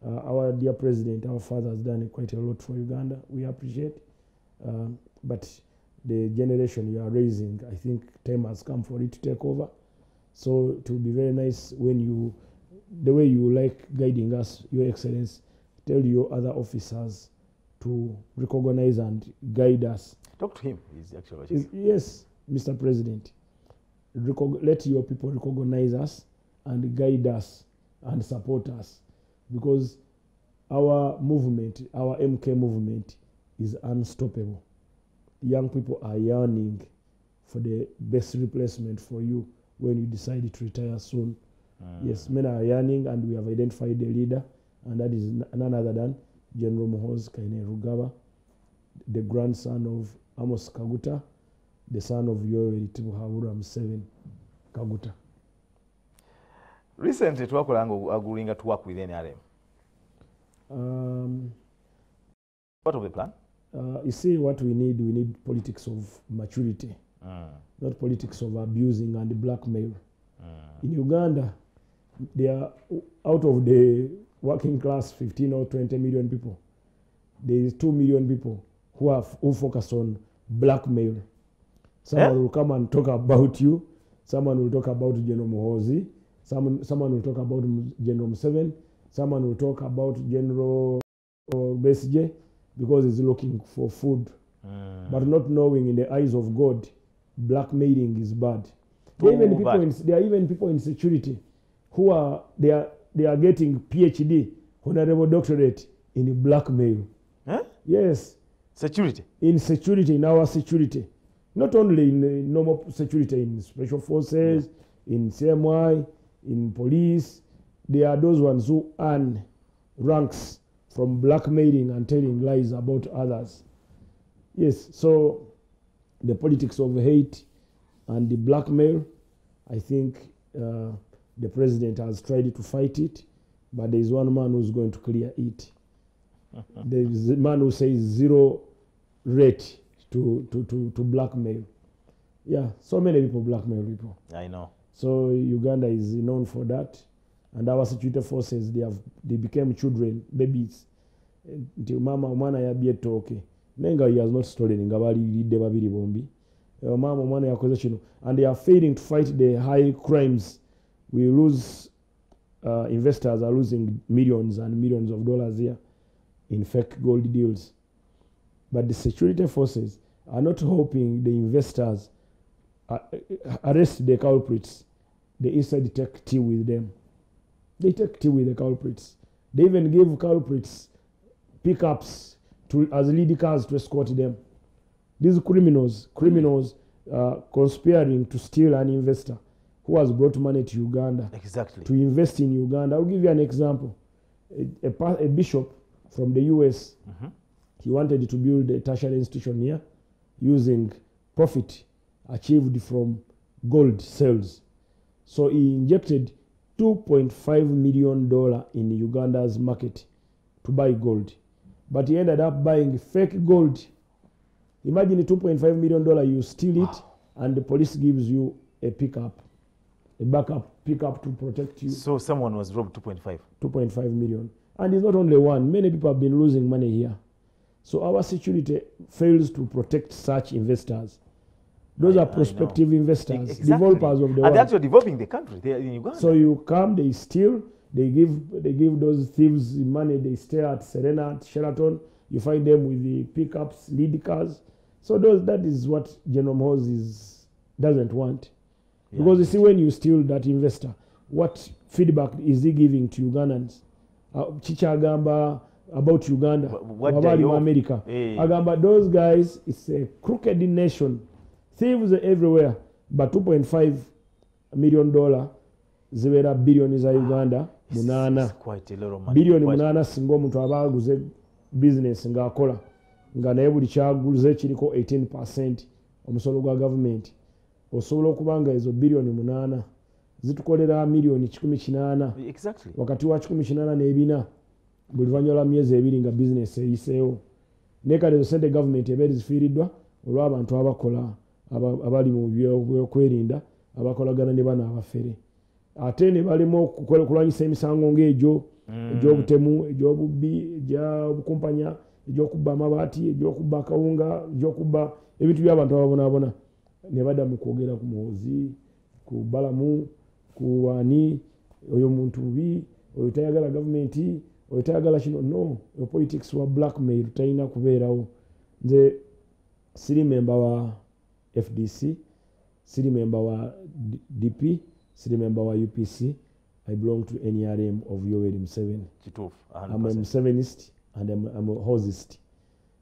Uh, our dear president, our father, has done quite a lot for Uganda. We appreciate uh, but the generation you are raising, I think time has come for it to take over. So it will be very nice when you, the way you like guiding us, Your Excellency, tell your other officers to recognize and guide us. Talk to him, he's actually. Yes, Mister President, let your people recognize us and guide us and support us, because our movement, our M K movement, is unstoppable. Young people are yearning for the best replacement for you when you decide to retire soon. Uh, yes, men are yearning, and we have identified the leader, and that is none other than General Museveni Rugawa, the grandson of Amos Kaguta, the son of Yoweri Tibuhaburwa Museveni Kaguta. Recently, twakolango agulinga to work with N R M. Um, what of the plan? Uh, you see what we need, we need politics of maturity, uh. not politics of abusing and blackmail. Uh. In Uganda, they are out of the working class fifteen or twenty million people. There is two million people who, have, who focus on blackmail. Someone eh? will come and talk about you, someone will talk about General Muhoozi, someone, someone will talk about General Museveni, someone will talk about General Besigye, because he's looking for food. Mm. But not knowing in the eyes of God, blackmailing is bad. There are even people bad. In, there are even people in security who are they are they are getting PhD, honorable doctorate in blackmail. Huh? Yes. Security. In security, in our security. Not only in uh, normal security, in special forces, yeah. in C M I, in police. There are those ones who earn ranks from blackmailing and telling lies about others. Yes, so the politics of hate and the blackmail, I think uh, the president has tried to fight it. but there is one man who's going to clear it. There is a man who says zero rate to, to, to, to blackmail. Yeah, so many people blackmail people. I know. So Uganda is known for that. And our security forces, they have they became children, babies. Until mama umana ya bieto, okay. Nenga, he has not stolen. Mama umana ya kwezeshino. And they are failing to fight the high crimes. We lose, uh, investors are losing millions and millions of dollars here in fake gold deals. But the security forces are not helping the investors arrest the culprits. They instead take tea with them. They take tea with the culprits. They even give culprits pickups to, as lead cars to escort them. These criminals, criminals uh, conspiring to steal an investor who has brought money to Uganda. Exactly. To invest in Uganda. I'll give you an example. A, a, a bishop from the U S, uh-huh. he wanted to build a tertiary institution here using profit achieved from gold sales. So he injected two point five million dollars in Uganda's market to buy gold. But he ended up buying fake gold. Imagine two point five million dollars, you steal wow. it, and the police gives you a pickup, a backup pickup to protect you. So someone was robbed two point five? two point five million. And it's not only one. Many people have been losing money here. So our security fails to protect such investors. Those I, are prospective investors, exactly. developers of the and world. And they're actually developing the country. They are in Uganda. So you come, they steal, they give, they give those thieves money, they stay at Serena, at Sheraton. You find them with the pickups, lead cars. So those, that is what General Museveni doesn't want. Yeah, because you see, when you steal that investor, what feedback is he giving to Ugandans? Uh, Chichagamba about Uganda, what, what about America. Hey. Agamba, those guys, it's a crooked nation. Thieves everywhere, but two point five million dollars, zebera billion is a Uganda, ah, munana. It's quite a lot of money. Billion munana singo mutaba guze business nga kola, nga naebu dicha guze chiliko eighteen percent omusolo gwa government. Osolo kubanga izo billion munana, zitukolera million chikumi chinana. Exactly. Wakati wa chikumi chinana nebina, bulivanyola miezi ebiri nga business iseo. Neka dezo sente government ebedi zifiridwa, ulwa abantu abakola. Abali mu byokwerinda abakolagana ne bana abafere ate ne balimo kulanyisa emisango ng'ejo egy'obutemu egy'obubbi egy'obukumpanya egy'okubba amabaati egy'okubba akawunga egy'okubba ebintu by'abantu ababonaabona ne badda mu kwogera ku muwozi ku balamu ku wani oyo muntu bi oyo tayagala gavumenti oyo tayagala kino no oyo politics wa blackmail tayina kubeerawo. Nze siri memba wa F D C, city member wa D P, city member wa U P C. I belong to N R M of U R A Museveni. I'm a Musevenist and I'm, I'm a Hosist.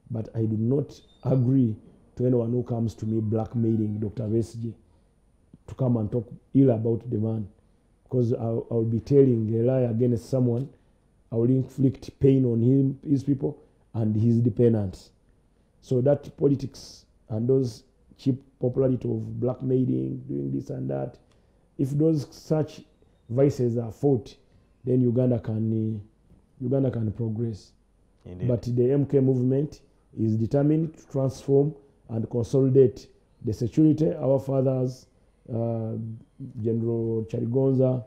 But I do not agree to anyone who comes to me blackmailing Doctor Vesji to come and talk ill about the man. Because I'll, I'll be telling a lie against someone. I will inflict pain on him, his people, and his dependents. So that politics and those cheap popularity of blackmailing, doing this and that. If those such vices are fought, then Uganda can Uganda can progress. Indeed. But the M K movement is determined to transform and consolidate the security. Our fathers, uh, General Charigonza,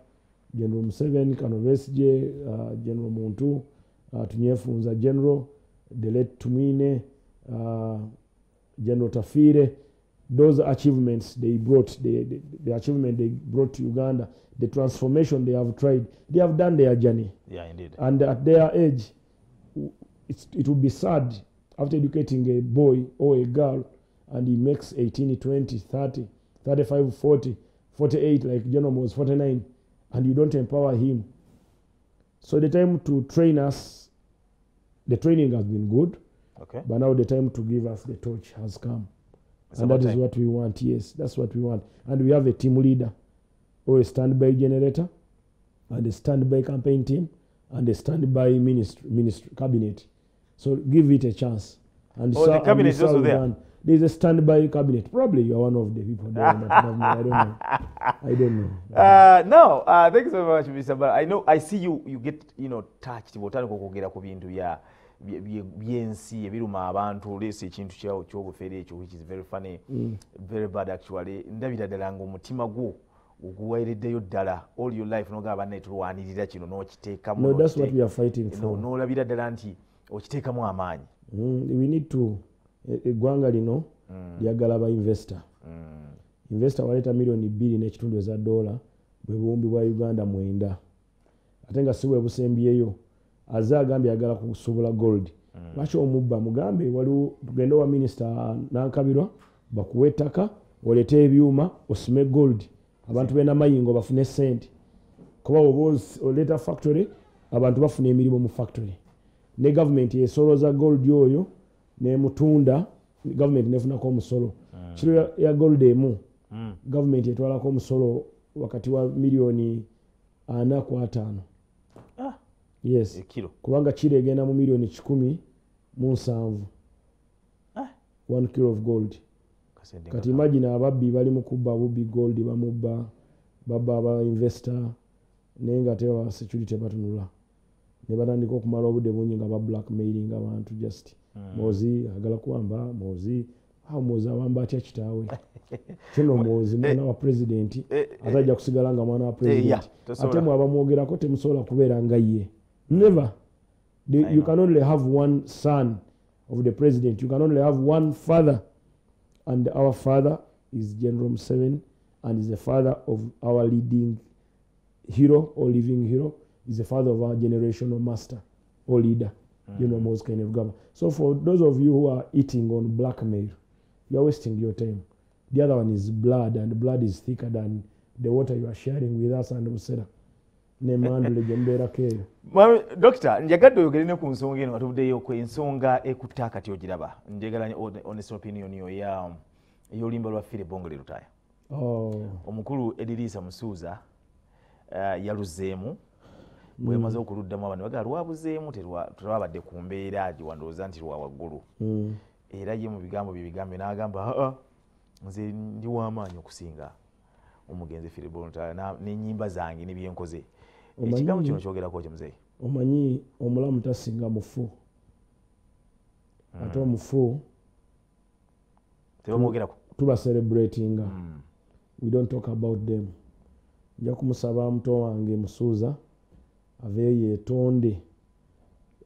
General Museveni, Kanovesje, uh, General Montu, uh, Tunyefunza General, the late Tumine, uh, General Tafire. Those achievements they brought, the, the, the achievement they brought to Uganda, the transformation they have tried, they have done their journey. Yeah, indeed. And at their age, it's, it would be sad after educating a boy or a girl and he makes eighteen, twenty, thirty, thirty-five, forty, forty-eight, like General was forty-nine, and you don't empower him. So the time to train us, the training has been good, okay. But now the time to give us the torch has come. And that is what we want, yes. That's what we want. And we have a team leader, or a standby generator, and a standby campaign team, and a standby ministry, ministry, cabinet. So give it a chance. And oh, so, the cabinet is also there. There's a standby cabinet. Probably you're one of the people there. I don't know. I don't know. Uh, no, uh, thank you so much, Mister Barugahare. I know, I see you, you get, you know, touched. B N C, Viruma Bantu, research into Chogo Fedech, which is very funny, mm. very bad actually. David Adelango, Mutimago, Uguay de Dala, all your life, no government, and it is that you know, no, take a No, that's what we are fighting for. No, no, Lavida Delanti, or take a more money. We need to, Guanga, you know, the Agalaba investor. Investor, what a million billion H two dollars, we won't be why Uganda Mwenda. I think I see where we say M B A O. Aza gambi agala kusobola gold. Mm. Macho omubba mugambe waliwo tugenda wa minister Nankabirwa bakuwetaka olete ebyuma osime gold. Abantu bena mayingo bafune sente. Kuba obos oleta factory abantu bafune emirimo mu factory. Ne government yesoloza gold yoyo ne mutunda government nefuna ko musolo. Mm. Kilo ya, ya gold emu. Mm. Government yetwala ko musolo wakati wa milioni ana kwa tano. Ah. Yes. Kilo. Kuwanga chile gena mu milioni chikumi munsanvu. Ah. One kilo of gold. Kati imagine ababi bali mukubba abubi gold bamubba baba aba investor nenga tewa security batunula. Ne batandika okumala obude bungi nga ba blackmailing abantu just. Mm. Mozi agala kuamba mozi ha mozi abamba atya kitawe. Kino mozi mwana wa president azajja kusigala nga mwana wa president. Yeah, atemu abamwogera ko temusola kubera nga ye. Never. The, you can only have one son of the president. You can only have one father. And our father is General Museveni, and is the father of our leading hero or living hero. Is the father of our generational master or leader, mm-hmm. General Museveni Rugawa. So for those of you who are eating on blackmail, you are wasting your time. The other one is blood, and blood is thicker than the water you are sharing with us and Museveni. Doctor, njagado yogerine ku nsonga eno atubudde yo ku nsonga ekutaka tiyo jiraba. Njegalanya honest opinion yo ya yolimba lwa Fide Bongo Lutaya. Oh. Omukulu Edirisa Musuza uh, yaluzeemu. Mm. Bwe maze okuluddamu abantu baga rwabuzeemu terwa twabadde kumbeera aji wandoza nti rwa waggulu. Mm. Era ye mu bigambo bibigambe n'agamba a a nze ndi w'amaanyi okusinga omugenzi Fide Bongo Lutaya n'ennyimba zange n'ebyenkoze. Ekigambo kino kyogera ko mzee. Omanyi omulamu tasinga mufu. Mm. Ate omufu tebamwogera ko tuba celebrating. Mm. We don't talk about them. Nja kumusaba mto wange Musuza aveye yetonde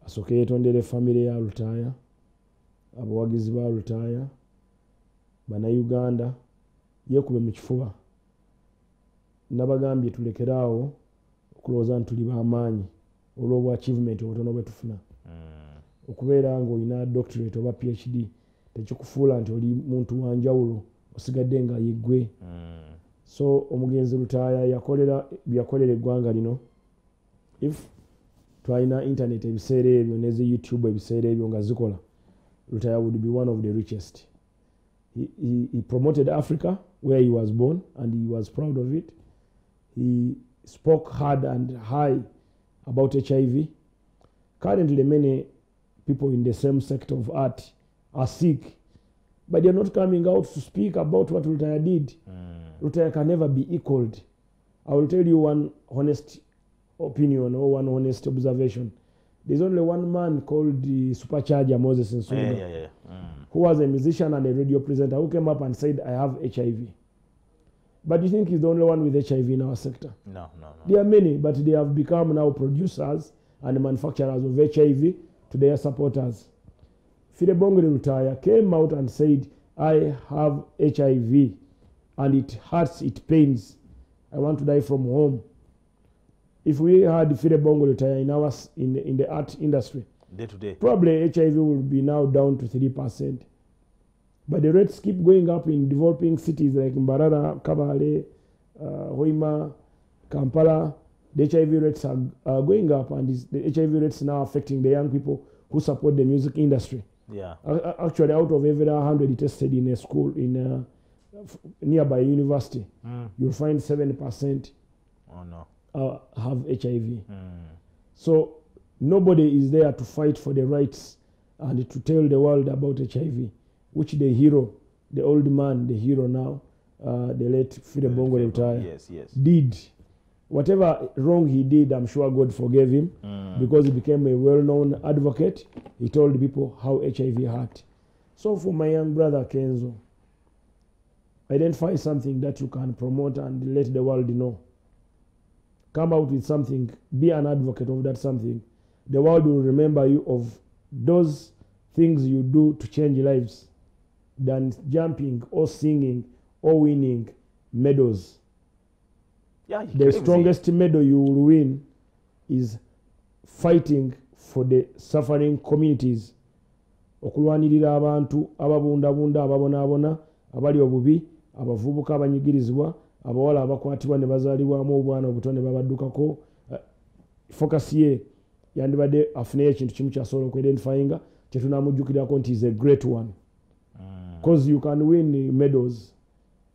asoke yetondere family ya Lutaya abawagizi ba Lutaya bana Uganda yekube mu kifuba nabagambye tulekerawo kuloza ntuliba amanyi olwo achievement obutono bwetufuna mm. okubeera ngo ina doctorate oba PhD tekikufuula nti oli muntu wanjawulo osigadde nga yigwe mm. so omugenzi Lutaya yakolera byakolera eggwanga lino if twaina internet ebiseera ebyo neze YouTube ebiseera ebyo nga zikola Lutaya would be one of the richest. He, he, he promoted Africa where he was born and he was proud of it. He spoke hard and high about H I V. Currently, many people in the same sector of art are sick, but they are not coming out to speak about what Lutaya did. Mm. Lutaya can never be equaled. I will tell you one honest opinion or one honest observation. There's only one man called the supercharger Moses Nsonga, yeah, yeah, yeah. Mm. who was a musician and a radio presenter, who came up and said, I have H I V. But you think he's the only one with H I V in our sector? No, no, no. There are many, but they have become now producers and manufacturers of H I V to their supporters. Fide Bongo Lutaya came out and said, I have H I V and it hurts, it pains. I want to die from home. If we had Fide Bongo Lutaya in, our, in, the, in the art industry, day to day, probably H I V will be now down to three percent. But the rates keep going up in developing cities like Mbarara, Kabale, uh, Hoima, Kampala. The H I V rates are, are going up, and this, the H I V rates now affecting the young people who support the music industry. Yeah. Uh, actually, out of every one hundred tested in a school in a nearby university, mm. you'll find seven percent oh, no. uh, have H I V. Mm. So nobody is there to fight for the rights and to tell the world about H I V. which the hero, the old man, the hero now, uh, the late Fide Bongo Lutaya, yes, yes. did. Whatever wrong he did, I'm sure God forgave him mm. because he became a well-known advocate. He told people how H I V hurt. So for my young brother Kenzo, identify something that you can promote and let the world know. Come out with something, be an advocate of that something. The world will remember you of those things you do to change lives than jumping or singing or winning medals. Yeah, the strongest medal you will win is fighting for the suffering communities. Okulwanirira abantu ababundabunda ababonabona abali obubi abavubuka abanyigirizwa abawala abakwatibwa ne bazalibwamu obwana obutonde babaddukako. Focus ye yandibadde afuneyo ekintu kimu kyasobola okwidentifyinga kye tunamujjukirirako nti is a great one. Because you can win medals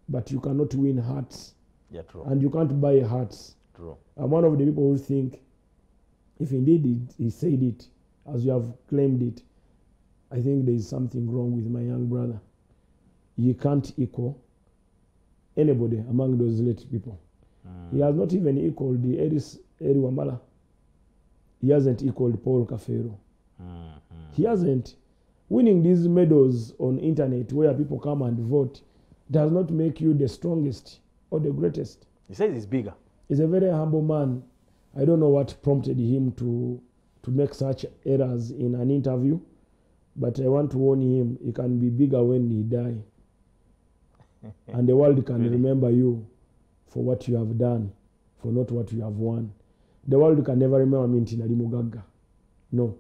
but you cannot win hearts. Yeah, and you can't buy hearts. True. I'm one of the people who think, if indeed it, he said it, as you have claimed it, I think there is something wrong with my young brother. He can't equal anybody among those late people. Mm. He has not even equaled the Eris Eri Wambala. He hasn't equaled Paul Kafero. Mm. He hasn't. Winning these medals on internet where people come and vote does not make you the strongest. Or the greatest. He says he's bigger. He's a very humble man. I don't know what prompted him to to make such errors in an interview, but I want to warn him, he can be bigger when he die. And the world can really? remember you for what you have done, for not what you have won. The world can never remember Mintina Limugaga. No.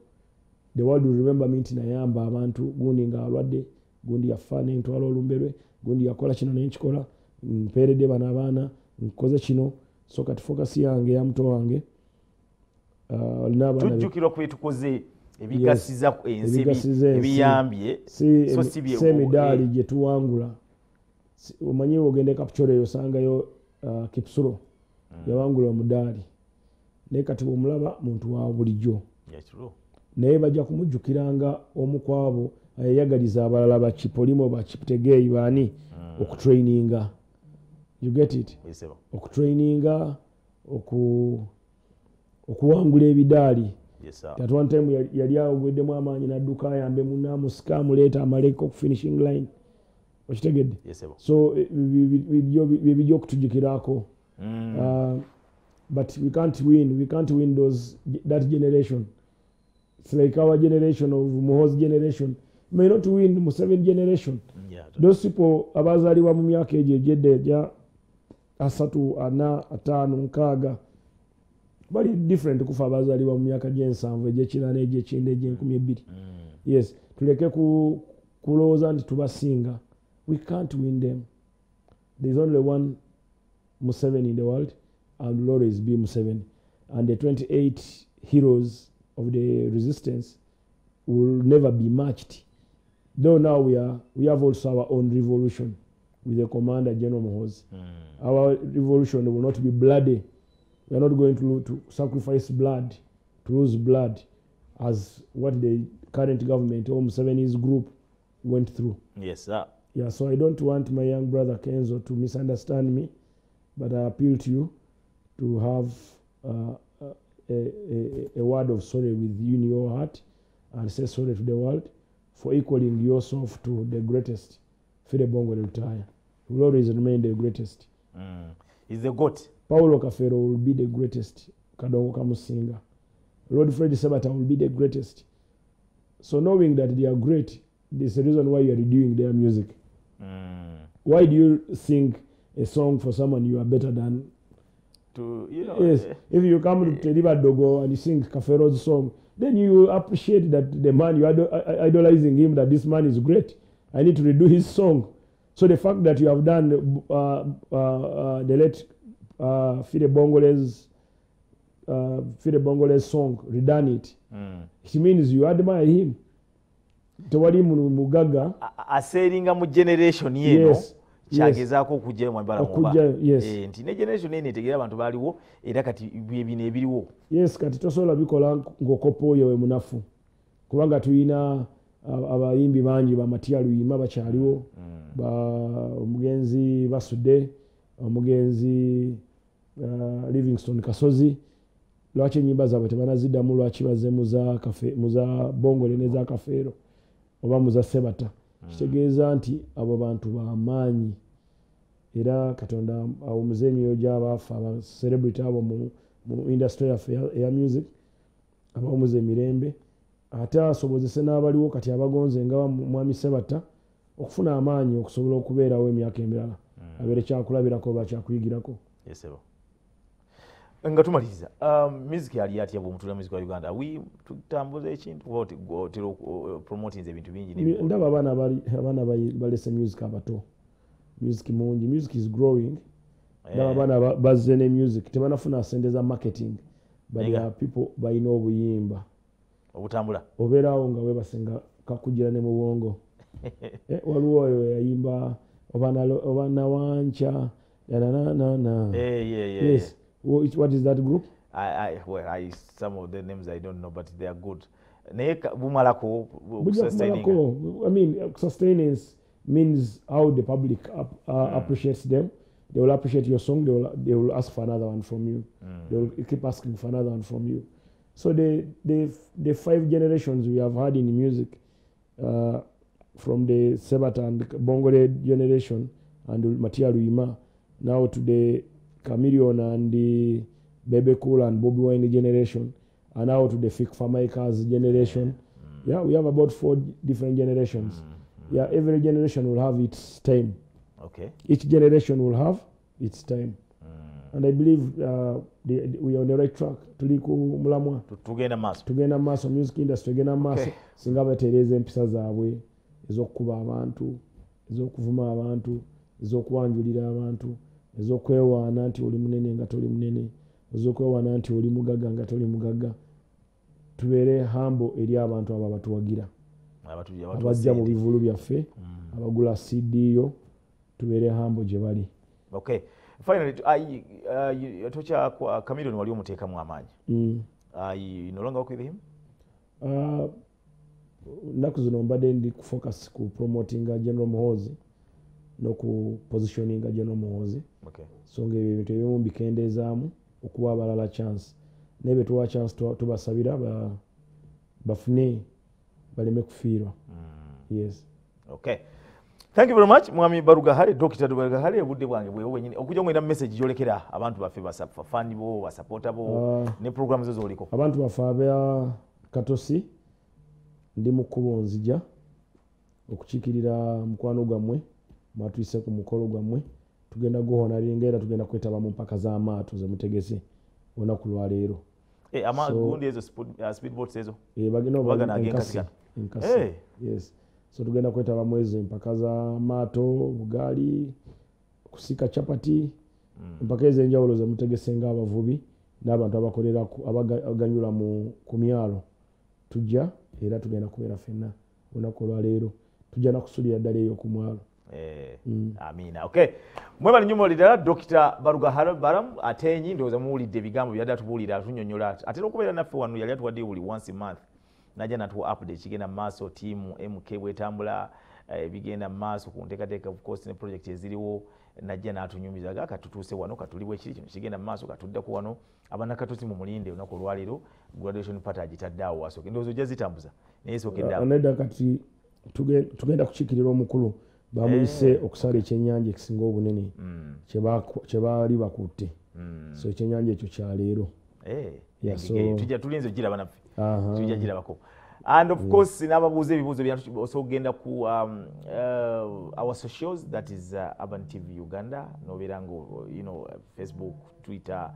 The world will remember Mintina Yamba Abantu, Guninga Alwade, Gundi Afane, Ntwalo Lumbere, Gundi Akola Chino Nenchikola. Mperede banabana nkoze kino so kati focus yange ya mto wange uh, olina bana tujukiro kwetukoze ebigasiza enzibi ebiyambye so sibye semidali je tuwangula omanyiwo gende kapuchole yosanga yo uh, kipsulo mm. yawangula omudali ne kati omulaba muntu wa bulijjo yachiro naye bajja kumujukiranga omukwabo ayagaliza abalala bachipolimo bachiputegeyi bani mm. okutraininga. You get it? Yes, oku traininga, oku okuwangula ebidali. Yes, sir. That one time yali awedemu amanyi naduka yambe munamu scam later amaleko ku finishing line. Okitegedde? Yes, sir. So we bijja okutujukirako. Mm. Uh, but we can't win. We can't win those that generation. It's like our generation of Muhozi generation. May not win Museveni generation. Yeah, those people abazali wa mu myaka ejejedeja asatu ana atano nkaga bali different kufa abazali wa myaka jensanvu ejekirana ejekinde jenkumi ebiri. mm. Yes, tuleke ku kuloza and tubasinga. We can't win them. There's only one Museveni in the world and will always be Museveni, and the twenty-eight heroes of the resistance will never be matched. Though now we are we have also our own revolution with the commander General Muhoozi. Mm. Our revolution will not be bloody. We are not going to, to sacrifice blood, to lose blood, as what the current government, Home Seven's group, went through. Yes, sir. Yeah, so I don't want my young brother Kenzo to misunderstand me, but I appeal to you to have uh, a, a, a word of sorry with you in your heart and say sorry to the world for equaling yourself to the greatest. Fide Bongo Lutaya will always remain the greatest. Mm. He's the goat. Paulo Kafero will be the greatest. Kadongo Kamusinga. Lord Fred Sabata will be the greatest. So knowing that they are great, there's a reason why you are doing their music. Mm. Why do you sing a song for someone you are better than? To, you know, yes. Uh, if you come uh, to River Dogo and you sing Kafero's song, then you appreciate that the man, you are idolizing him, that this man is great. I need to redo his song. So the fact that you have done uh, uh, uh, the late uh, Fide Bongole's uh, Fide Bongole's song, redone it, mm. it means you admire him. Tewali mugaga. Aseringa mu generation yeno. Yes. Chagezako kujja mu bara muba. Yes. Eh ntine generation ene tegera abantu baliwo era kati ebine ebiriwo. Yes, kati tosola bikola ngokopo yowe munafu. Kubanga tuina abayimbi bangi ba matialu yima bakyaliwo ba omugenzi basude omugenzi Livingstone Kasozi lwache nyimba za batemana zidamu lwachi baze muza kafe muza bongo leneza kafero oba muza sebata kitegeeza nti abo bantu baamanyi era katonda omuzenyi yoja abafa aba celebrity abo mu, mu industry of air music aba omuze mirembe ata asobozese n'abaliwo kati abagonze nga mwami sebata okufuna amaanyi okusobola okubeera we emyaka emirala abere kyakulabirako bakyakuyigirako. Yesebo ngatumaliriza um music yali yati abomutula music wa Uganda wi tutambuze ekintu wote gotero promoting ebintu bingi nibi ndaba bana bali bana balese music abato music mungi music is growing ndaba bana bazene music tebanafuna sendeza marketing by people by no buyimba obutambula oberawo nga we basenga kakujira ne muwongo eh waluwo yayimba obana obana wancha na na na na eh yeah yeah yes. What is that group? I, I, well, I, some of the names I don't know, but they are good. Bumalako, I mean, sustenance means how the public up, uh, mm. appreciates them. They will appreciate your song. They will, they will ask for another one from you. Mm. They will keep asking for another one from you. So the the the five generations we have had in music, uh, from the Sebat and Bongore generation and Matia Luima, now to the Chameleon and the Bebe Cool and Bobby Wine generation, and now to the Fik Farmikers generation. Mm. Yeah, we have about four different generations. Mm. Yeah, every generation will have its time. Okay. Each generation will have its time. Mm. And I believe uh, the, the, we are on the right track. Tuliku Mulamwa. To gain a mass. To gain a mass of music industry, gain a mass. Singaba Tereza and Pisazawe, Zokuba Avantu, Zokuvuma Avantu, Zokuanjulida Avantu. Ezokwewa nanti oli munene nga toli munene ezokwewa nanti oli mugaga nga toli mugaga tubere hambo eri abantu aba batuwagira abatuja abantu bajja mu bivulu byaffe abagula C D yo tubere hambo je bali. Okay, finally ai atocha kwa Chameleon wali omuteka mu amanyi ai no longer with him ah nakuzino mbadde ndi kufocus ku promoting General Muhozi no ku positioning General Muhozi. Okay. So ngewe tewe mbikendezaamu okuwa balala chance. Nebe tuwa chance tubasabira ba bafune baleme kufirwa. Mm. Yes. Okay. Thank you very much Mwami Barugahare, Doctor Barugahare obudde bwange bwe wenyine okujja ngenda message yolekera abantu bafe basafa fani bo basupportable uh, ne programs zozo oliko. Abantu bafabya Katosi ndi mukubonzija okuchikirira mukwano gwamwe. Matuise ku mukolo gwamwe tugenda gohona lingera tugenda kwetaba mu mpaka za amatu ze mutegese ona kulwa leero eh ama so, gundi ezo speed, uh, speedboats ezo eh bagino bagana agekasika eh yes so tugenda kwetaba mwezi mpaka za mato bugali kusika chapati mm. mpaka eze njawulo ze mutegese nga abavubi n'abantu abakolera abaganyula mu kumyalo tujja era tugenda kubera fena ona kulwa leero tujja nakusulira dale yo kumwalo. Eh, mm. Amina. Okay. Mwema nyumo lidala Doctor Barugahare Balam Aten ndoza muulide bigambo byada tubulira tunyonyola. Atero kubera nafe wanu yali atwade uli once a month. Naja na tu update kigena maso team M K wetambula eh, bigena maso kunteka teka of course ne project eziliwo naja na tunyumiza gaka tutuse wano katuliwe chiri kigena maso katudde ku wano abana Katosi mu mulinde unakolwaliro graduation party agitaddawo asoke ndozo jazitambuza neso kenda. Aneda kati tugenda kuchikirira omukulu. Bamuyise hey. Okusala ekyennyanja ekisinga obunene mm. kyebaali bakutte mm. so ekyennyanja ekyo kya leero eh yeah, so tujja tulinze gira banaffe tujja gira bako and of yeah. course nababuuza ebibuuzo bya so genda ku um, uh, our socials that is uh, Urban T V Uganda no berango you know Facebook, Twitter,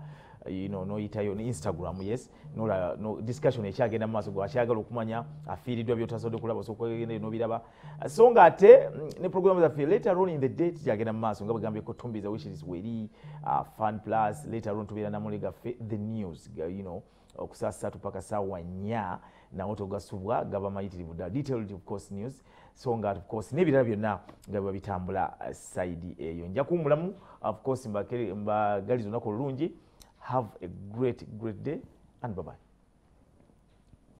you know no itayo ni Instagram. Yes, no la, no discussion ekyagenda maso go akyagala okumanya afiiridwa byotasode kulaba soko gende no biraba songa ate ne programs afi later on in the date jagenda maso ngabo gambe ko tumbiza which is weri uh, fun plus later on tubira na muliga the news you know okusasa tupaka sawa nya na woto gasubwa gaba mayitiri buda detailed of course news songa of course ne birabyo na ngabo bitambula uh, side eyo eh, nja kumulamu of course mbakeri mba galizo nako lunji. Have a great, great day and bye-bye.